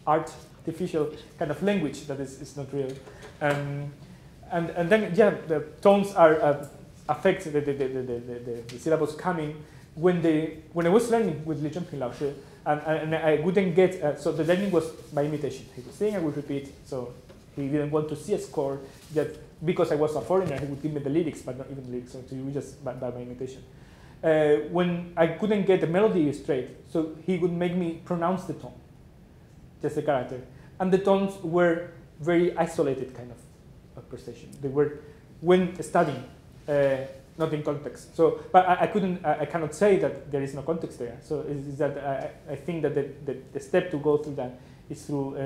Artificial kind of language that is not real, and then yeah, the tones are affect the syllables coming. When I was learning with Li Zhenping Laoshi, and I wouldn't get so the learning was by imitation. He would sing, I would repeat. So he didn't want to see a score that because I was a foreigner, he would give me the lyrics, but not even the lyrics. So you just by imitation. When I couldn't get the melody straight, so he would make me pronounce the tone. Just the character, and the tones were very isolated kind of perception. They were when studying, not in context. So, but I cannot say that there is no context there. So is that I think that the step to go through that is through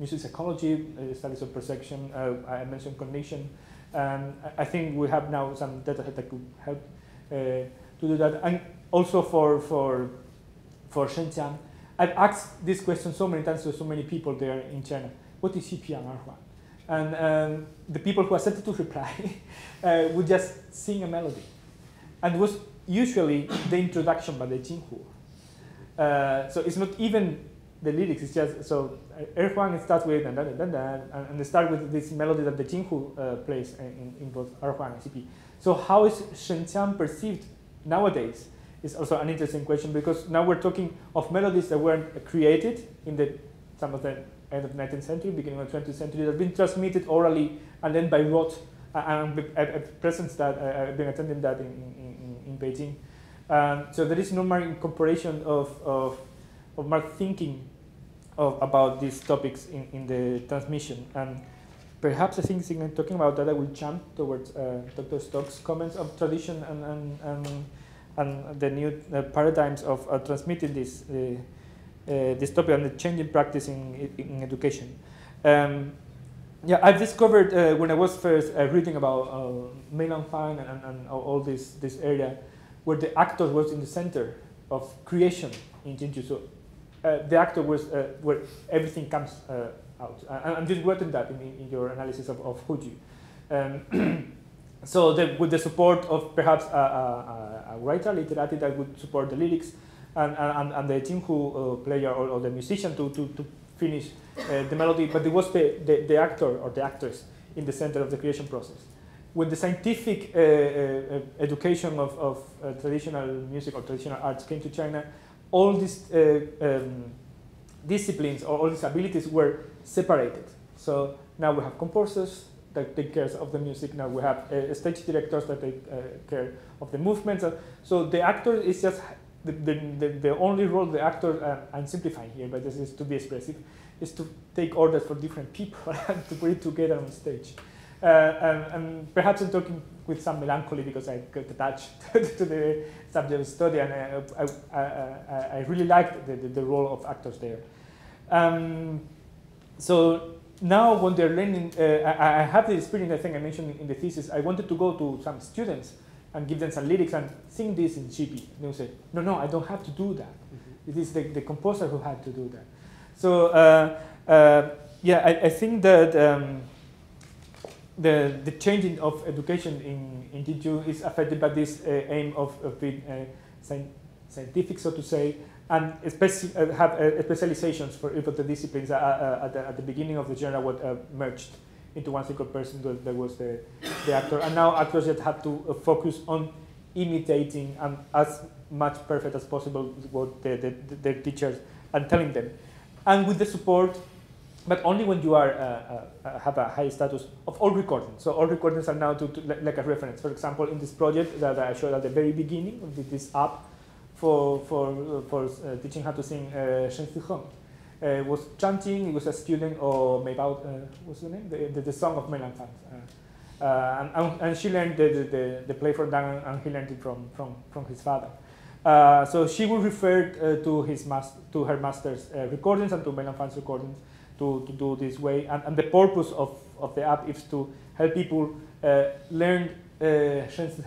music psychology, studies of perception. I mentioned cognition, and I think we have now some data that could help to do that. And also for Shenzhen. I've asked this question so many times to so many people there in China. What is CP and Arhua? And the people who are sent to reply would just sing a melody. And it was usually the introduction by the Jinghu. So it's not even the lyrics, it's just, so Erhuang starts with, and they start with this melody that the Jinghu plays in both Erhuang and CP. So how is Shenzhen perceived nowadays? Is also an interesting question because now we're talking of melodies that were created in some of the end of the 19th century, beginning of the 20th century, that have been transmitted orally and then by rote. I've been attending that in Beijing. So there is no more incorporation of my thinking about these topics in the transmission. And perhaps I think talking about that, I will jump towards Dr. Stock's comments of tradition and the new paradigms of transmitting this topic and the changing practice in education. Yeah, I've discovered when I was first reading about Mei Lanfang and all this area, where the actor was in the center of creation in Jingju. So the actor was where everything comes out. I'm just writing that in your analysis of Huju. So with the support of perhaps a writer, literati, that would support the lyrics and the Jinghu player or the musician to finish the melody, but it was the actor or the actress in the center of the creation process. When the scientific education of traditional music or traditional arts came to China, all these disciplines or all these abilities were separated. So now we have composers that take care of the music. Now we have stage directors that take care of the movements. So the actor is just the only role the actor, I'm simplifying here, but this is to be expressive, is to take orders for different people and to put it together on stage. And perhaps I'm talking with some melancholy because I got attached to the subject of study, and I really liked the role of actors there. So now when they're learning, I have the experience I think I mentioned in the thesis. I wanted to go to some students and give them some lyrics and sing this in GP. And they would say, no, no, I don't have to do that. Mm-hmm. It is the composer who had to do that. So yeah, I think that the changing of education in Jingju is affected by this aim of being scientific, so to say, and have specializations for each of the disciplines at the beginning of the genre what merged into one single person that was the actor. And now actors that have to focus on imitating and as much perfect as possible what their teachers are telling them. And with the support, but only when you are, have a high status of all recordings. So all recordings are now like a reference. For example, in this project that I showed at the very beginning, we did this app for teaching how to sing Shen Su. It was chanting, it was a student of Mei what's the name? The song of Mei Lanfang. And she learned the play from Dan, and he learned it from his father. So she would refer to her master's recordings and to Mei Lanfang's recordings to do this way. And the purpose of the app is to help people learn Shen Su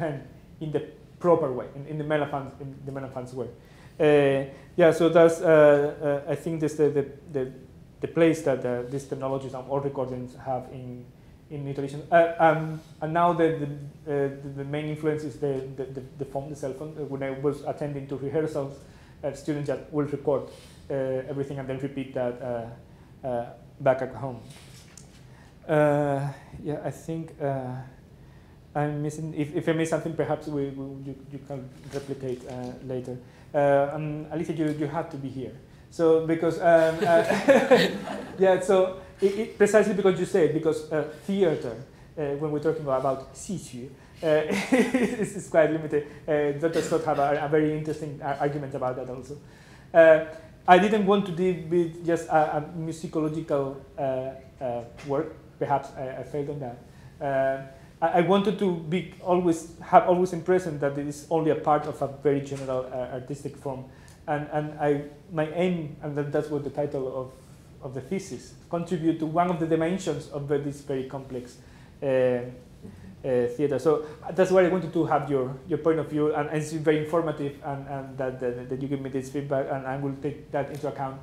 in the proper way, in the Mei Lanfang's way. Yeah, so that's I think this the place that these technologies and all recordings have in iteration. And now the main influence is the phone, the cell phone. When I was attending to rehearsals, students that will record everything and then repeat that back at home. Yeah, I think I'm missing. If I miss something, perhaps you can replicate later. Alicia, you have to be here. So because yeah, so it precisely because you said because theater when we're talking about xixu, it's quite limited. Dr. Scott had a very interesting argument about that also. I didn't want to deal with just a musicological work. Perhaps I failed on that. I wanted to be always impressed that it is only a part of a very general artistic form, and my aim, and that's what the title of the thesis, contribute to one of the dimensions of this very complex theater. So that's why I wanted to have your point of view, and it's very informative, and that you give me this feedback, and I will take that into account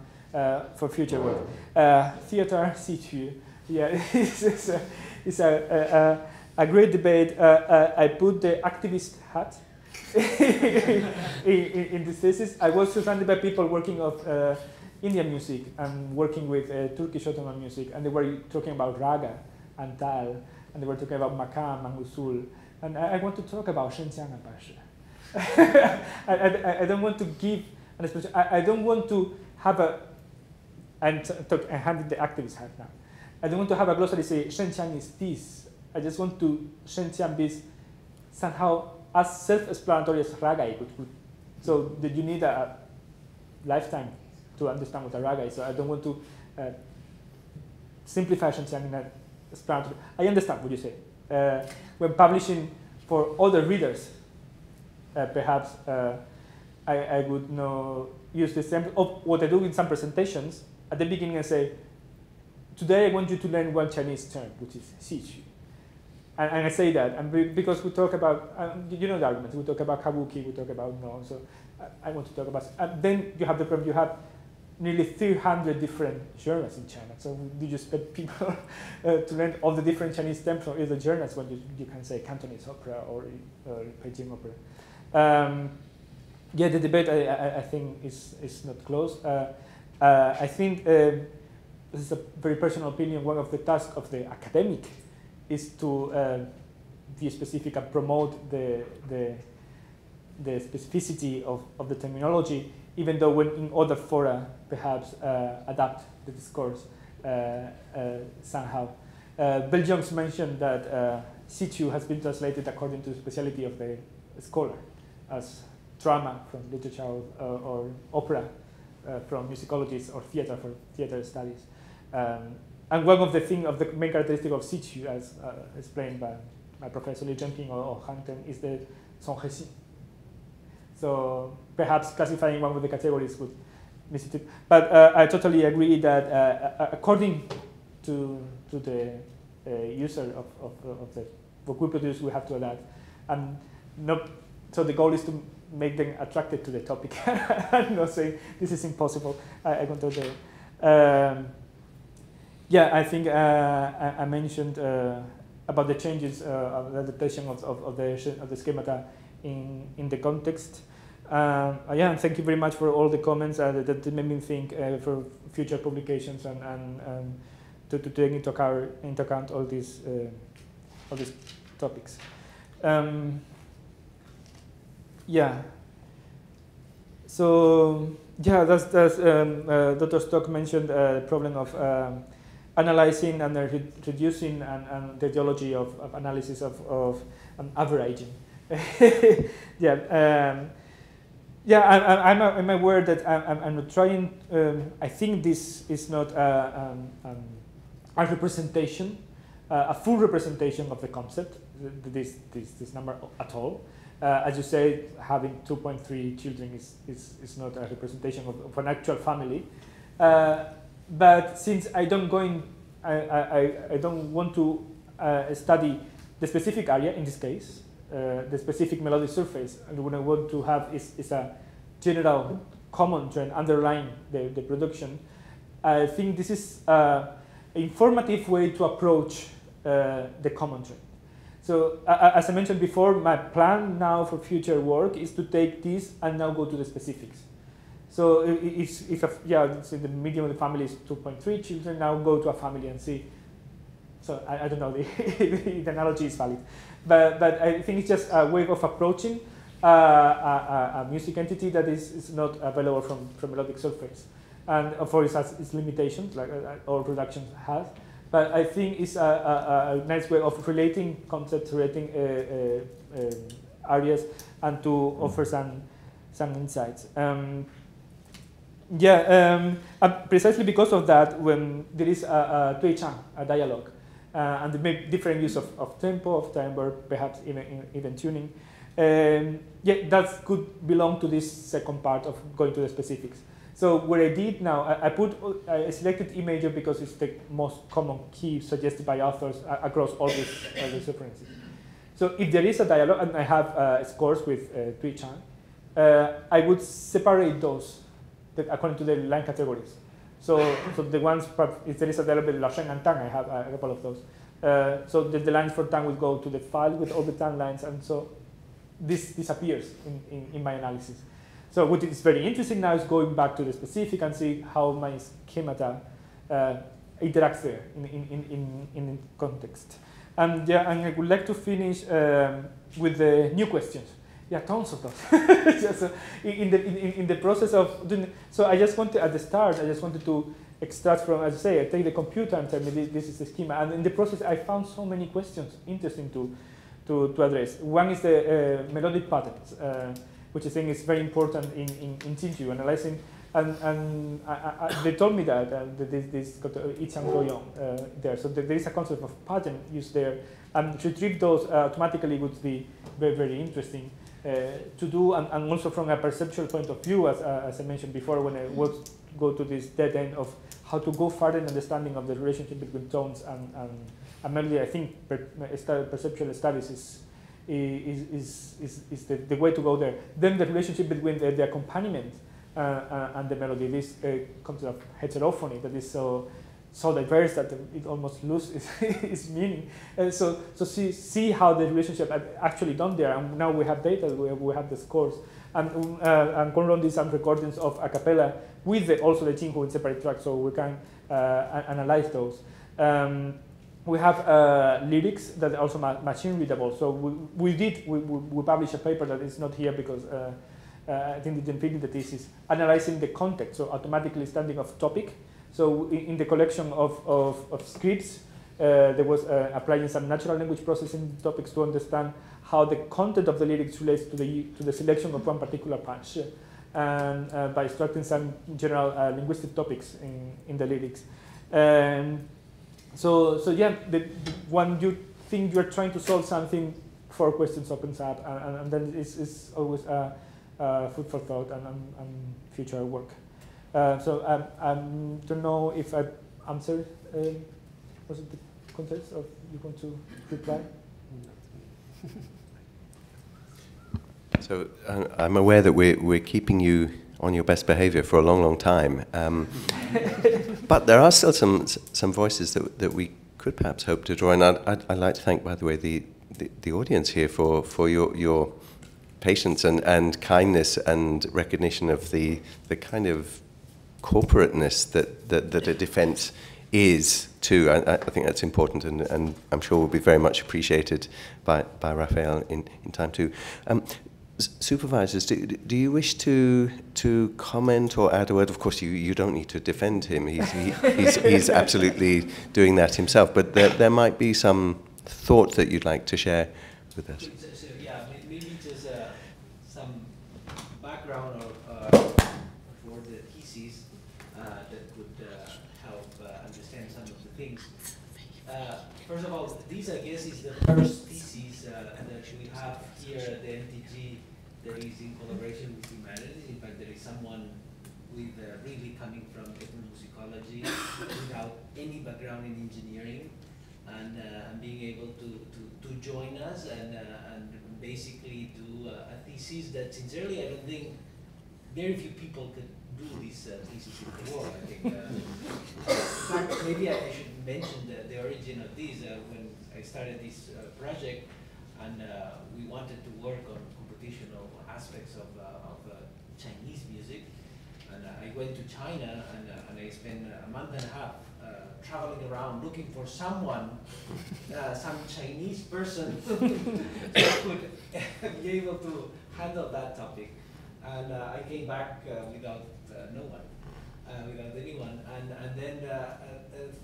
for future work. Theater situ, yeah, it's a great debate. I put the activist hat in this thesis. I was surrounded by people working of Indian music and working with Turkish Ottoman music, and they were talking about raga and tal, and they were talking about makam and usul. And I want to talk about shenxiang and pasha. I don't want to give an expression. I don't want to have a. I'm handing the activist hat now. I don't want to have a glossary say shenxiang is this. I just want to shenxiang this somehow as self-explanatory as raga it would. So that you need a lifetime to understand what a raga is. So I don't want to simplify shenxiang in an explanatory. I understand what you say. When publishing for other readers, perhaps I would use the same of what I do in some presentations. At the beginning, I say, "Today I want you to learn one Chinese term, which is xixu." And I say that, and because we talk about, you know the arguments, we talk about kabuki, we talk about no, so I want to talk about, and then you have the problem, you have nearly 300 different genres in China, so do you expect people to learn all the different Chinese terms or other genres when you can say Cantonese opera or Beijing opera? Yeah, the debate, I think, is not close. I think, this is a very personal opinion, one of the tasks of the academic is to be specific and promote the specificity of the terminology, even though when in other fora perhaps adapt the discourse somehow. Bill Jones mentioned that situ has been translated according to the speciality of the scholar, as drama from literature or opera from musicologists or theater for theater studies. And one of the things of the main characteristic of situ, as explained by my professor Li Zhenping or Hang Ten, is the Zhang Jing. So perhaps classifying one of the categories would Institute. But I totally agree that according to the user of the book we produce, we have to adapt. And not, so the goal is to make them attracted to the topic. I'm not saying this is impossible. I control the... yeah, I think I mentioned about the changes of the adaptation of the schemata in the context. Yeah, and thank you very much for all the comments that made me think for future publications and to take into account all these topics. Yeah. So yeah, that's Dr. Stock mentioned the problem of analyzing and reducing and the ideology of analysis of averaging. Yeah, yeah. I'm aware that I'm not trying. I think this is not a representation, a full representation of the concept. This number at all. As you say, having 2.3 children is not a representation of an actual family. But since I don't I don't want to study the specific area in this case, the specific melodic surface. And what I want to have is a general common trend underlying the production. I think this is an informative way to approach the common trend. So as I mentioned before, my plan now for future work is to take this and now go to the specifics. So it's the median of the family is 2.3 children, now go to a family and see. So I don't know, the analogy is valid. But I think it's just a way of approaching a music entity that is not available from melodic surface. And of course it has its limitations, like all productions have. But I think it's a nice way of relating concepts, relating areas, and to offer some insights. Yeah, precisely because of that, when there is a dialogue, and they make different use of tempo, of timbre, perhaps even tuning, yeah, that could belong to this second part of going to the specifics. So what I did now, I selected Imager because it's the most common key suggested by authors across all these references. So if there is a dialogue, and I have scores with Tui Chang, I would separate those according to the line categories. So the ones, if there is a dialogue with La Sheng and Tang, I have a couple of those. So the lines for Tang will go to the file with all the Tang lines, and so this disappears in my analysis. So what is very interesting now is going back to the specific and see how my schemata interacts there in context. And yeah, and I would like to finish with the new questions. Yeah, tons of those. Just, in the process of doing, so I just wanted at the start, I just wanted to extract from, as I say, I take the computer and tell me this is the schema. And in the process, I found so many questions interesting to address. One is the melodic patterns. Which I think is very important in Jingju analyzing, and they told me that this got Yi Chang Goyong there. So there is a concept of pattern used there, and retrieve those automatically would be very, very interesting to do, and also from a perceptual point of view, as I mentioned before, when I would go to this dead end of how to go further in understanding of the relationship between tones and melody. I think perceptual studies is the way to go there. Then the relationship between the accompaniment and the melody, this concept of heterophony that is so diverse that it almost loses its meaning. So see how the relationship actually done there. And now we have data, we have the scores. And Conlon did some recordings of a cappella with also the Jingju in separate tracks, so we can analyze those. We have lyrics that are also machine readable. So we published a paper that is not here because I think they didn't finish the thesis, analyzing the context, so automatically standing off topic. So in the collection of scripts, there was applying some natural language processing topics to understand how the content of the lyrics relates to the selection of one particular punch, and by extracting some general linguistic topics in the lyrics. So yeah, when you think you're trying to solve something, four questions opens up, and then it's always food for thought and future work. So I don't know if I answered. Was it the context of you want to reply? So I'm aware that we're keeping you on your best behavior for a long, long time. But there are still some voices that we could perhaps hope to draw. And I'd like to thank, by the way, the audience here for your patience and kindness and recognition of the kind of corporateness that a defense is too. I think that's important, and I'm sure will be very much appreciated by Rafael in time too. Supervisors, do you wish to comment or add a word? Of course, you don't need to defend him. He's absolutely doing that himself. But there might be some thought that you'd like to share with us. So yeah, maybe just some background or the thesis that could help understand some of the things. First of all, this I guess is the first thesis that we have here at the MTG that is in collaboration with humanities. In fact, there is someone with really coming from ethnomusicology without any background in engineering and being able to join us and basically do a thesis that sincerely I don't think very few people could do this thesis in the world. I think maybe I should mention the origin of this. When I started this project, and we wanted to work on computational aspects of Chinese music, and I went to China and I spent a month and a half traveling around looking for someone, some Chinese person that would be able to handle that topic. And I came back without no one, without anyone. And then,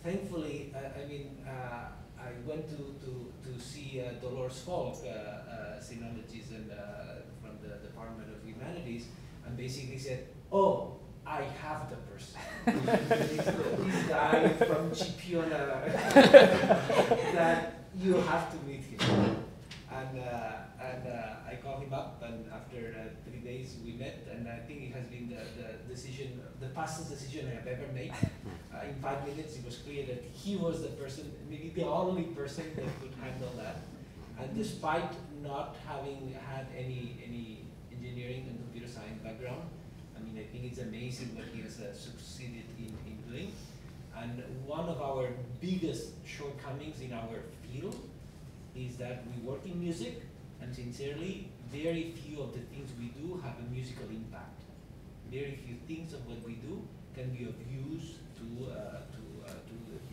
thankfully, I went to see Dolores Falk, sinologist and, from the Department of Humanities, and basically said, oh, I have the person. This guy from Chipiona that you have to meet him. And I called him up, and after 3 days we met, and I think it has been the decision, the fastest decision I have ever made. In 5 minutes, it was clear that he was the person, maybe the only person that could handle that. And despite not having had any engineering and computer science background, I mean, I think it's amazing what he has succeeded in doing. And one of our biggest shortcomings in our field is that we work in music, and sincerely, very few of the things we do have a musical impact. Very few things of what we do can be of use to the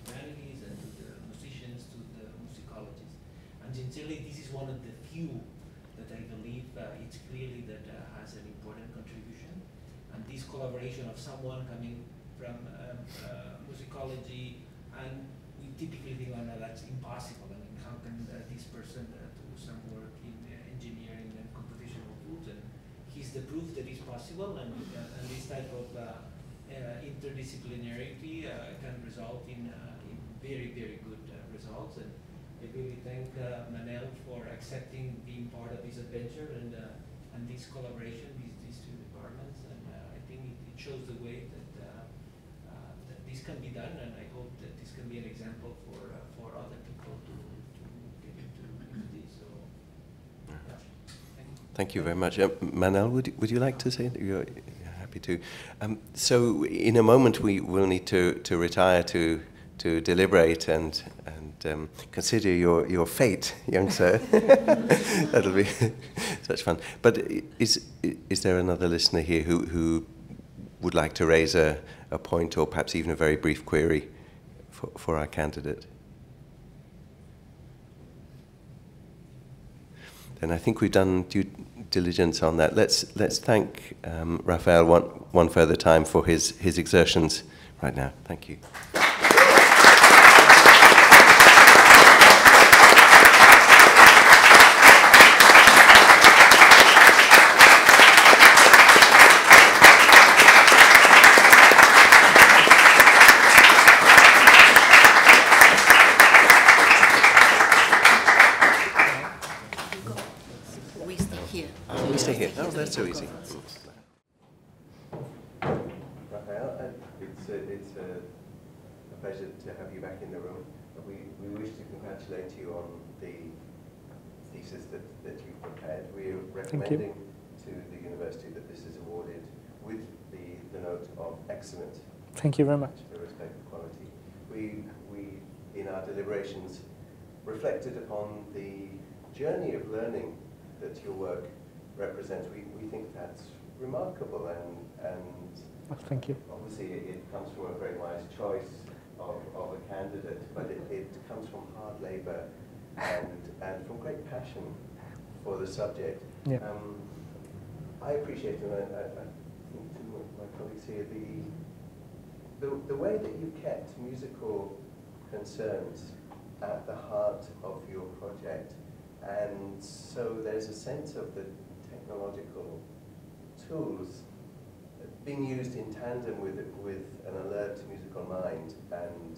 humanities and to the musicians, to the musicologists. And sincerely, this is one of the few that I believe it's clearly that has an important contribution. And this collaboration of someone coming from musicology, and we typically think, oh no, that's impossible. I mean, how can this person do some work in engineering and computational tools? And he's the proof that it's possible, and this type of interdisciplinarity can result in very, very good results. And I really thank Manel for accepting being part of this adventure and this collaboration with these two departments. And I think it shows the way that, that this can be done, and I hope that this can be an example for other people to get into this. So, yeah. Thank you very much. Manel, would you like to say that you're happy to? So in a moment we will need to retire to deliberate and consider your fate, young sir. That'll be such fun. But is there another listener here who would like to raise a point or perhaps even a very brief query for our candidate? Then I think we've done due diligence on that. Let's thank Rafael one further time for his exertions right now. Thank you. That's so easy. Rafael, a pleasure to have you back in the room. We wish to congratulate you on the thesis that you prepared. We are recommending to the university that this is awarded with the note of excellent. Thank you very much. For the respect of quality. We, in our deliberations, reflected upon the journey of learning that your work represents. We think that's remarkable, and thank you. Obviously it comes from a very wise choice of a candidate, but it comes from hard labour and from great passion for the subject. Yeah. I appreciate, and I think to my colleagues here, the way that you kept musical concerns at the heart of your project, and so there's a sense of the technological tools being used in tandem with an alert musical mind and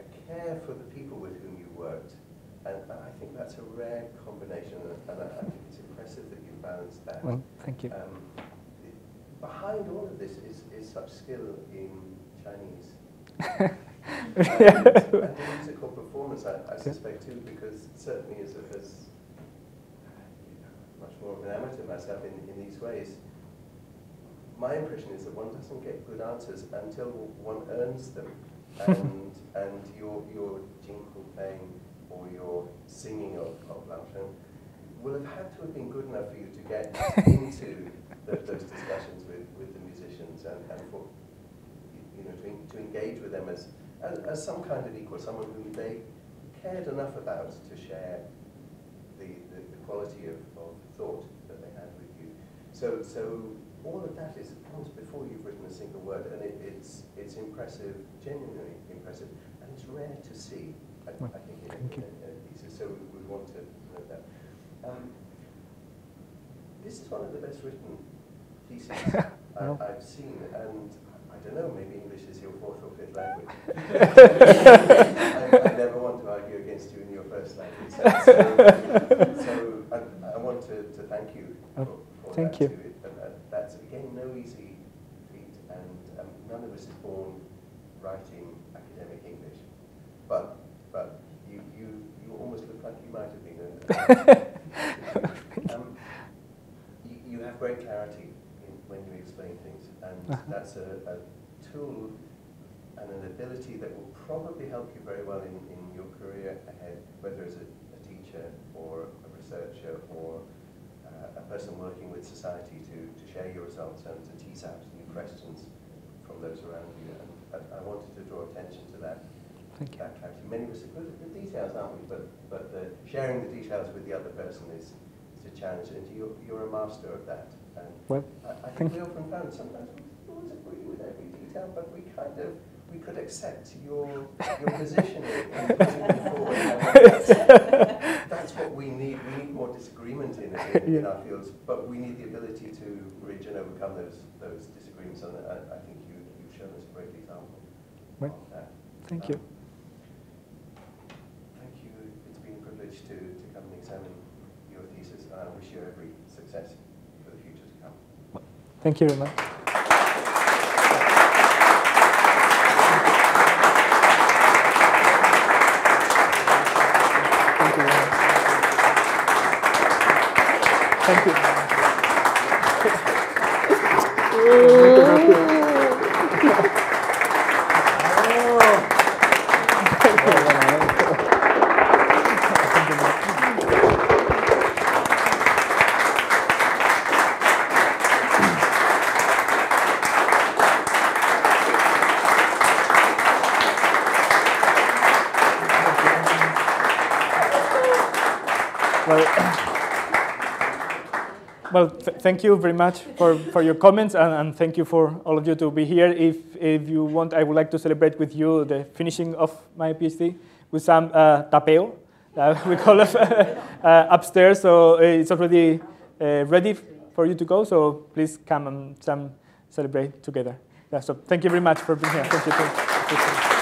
a care for the people with whom you worked, and I think that's a rare combination, and I think it's impressive that you balanced that. Well, thank you. Behind all of this is such skill in Chinese. And the musical performance, I suspect too, because certainly as much more of an amateur myself in these ways, my impression is that one doesn't get good answers until one earns them. And your jingle playing or your singing of Lanfang will have had to have been good enough for you to get into those discussions with the musicians and for, you know, to engage with them as some kind of equal, someone whom they cared enough about to share the quality of thought that they had with you. So all of that comes before you've written a single word, and it's impressive, genuinely impressive, and it's rare to see, I think, in thesis, so we want to note that. This is one of the best written theses I've seen, and I don't know, maybe English is your fourth or fifth language. I never want to argue against you in your first language. So I want to thank you for thank that. You. That's, again, no easy feat, and none of us is born writing academic English. But you almost look like you might have been. You have great clarity when you explain things, and that's a tool and an ability that will probably help you very well in your career ahead, whether as a teacher or a researcher or a person working with society to share your results and to tease out new questions from those around you. And I wanted to draw attention to that. Thank you. That clarity. Many of us are good at the details, aren't we? But sharing the details with the other person is a challenge, and you're a master of that. And well, I think we often found sometimes we always agree with every detail, but we could accept your position in putting forward. That's what we need. We need more disagreement in our fields, but we need the ability to bridge and overcome those disagreements. And I think you've shown us a great example of that. Thank you. Thank you. It's been a privilege to come and examine your thesis, and I wish you every success. Thank you very much. Thank you very much. Thank you. Well, thank you very much for your comments, and thank you for all of you to be here. If you want, I would like to celebrate with you the finishing of my PhD with some tapeo, we call it, upstairs. So it's already ready for you to go, so please come and celebrate together. Yeah, so thank you very much for being here. Thank you.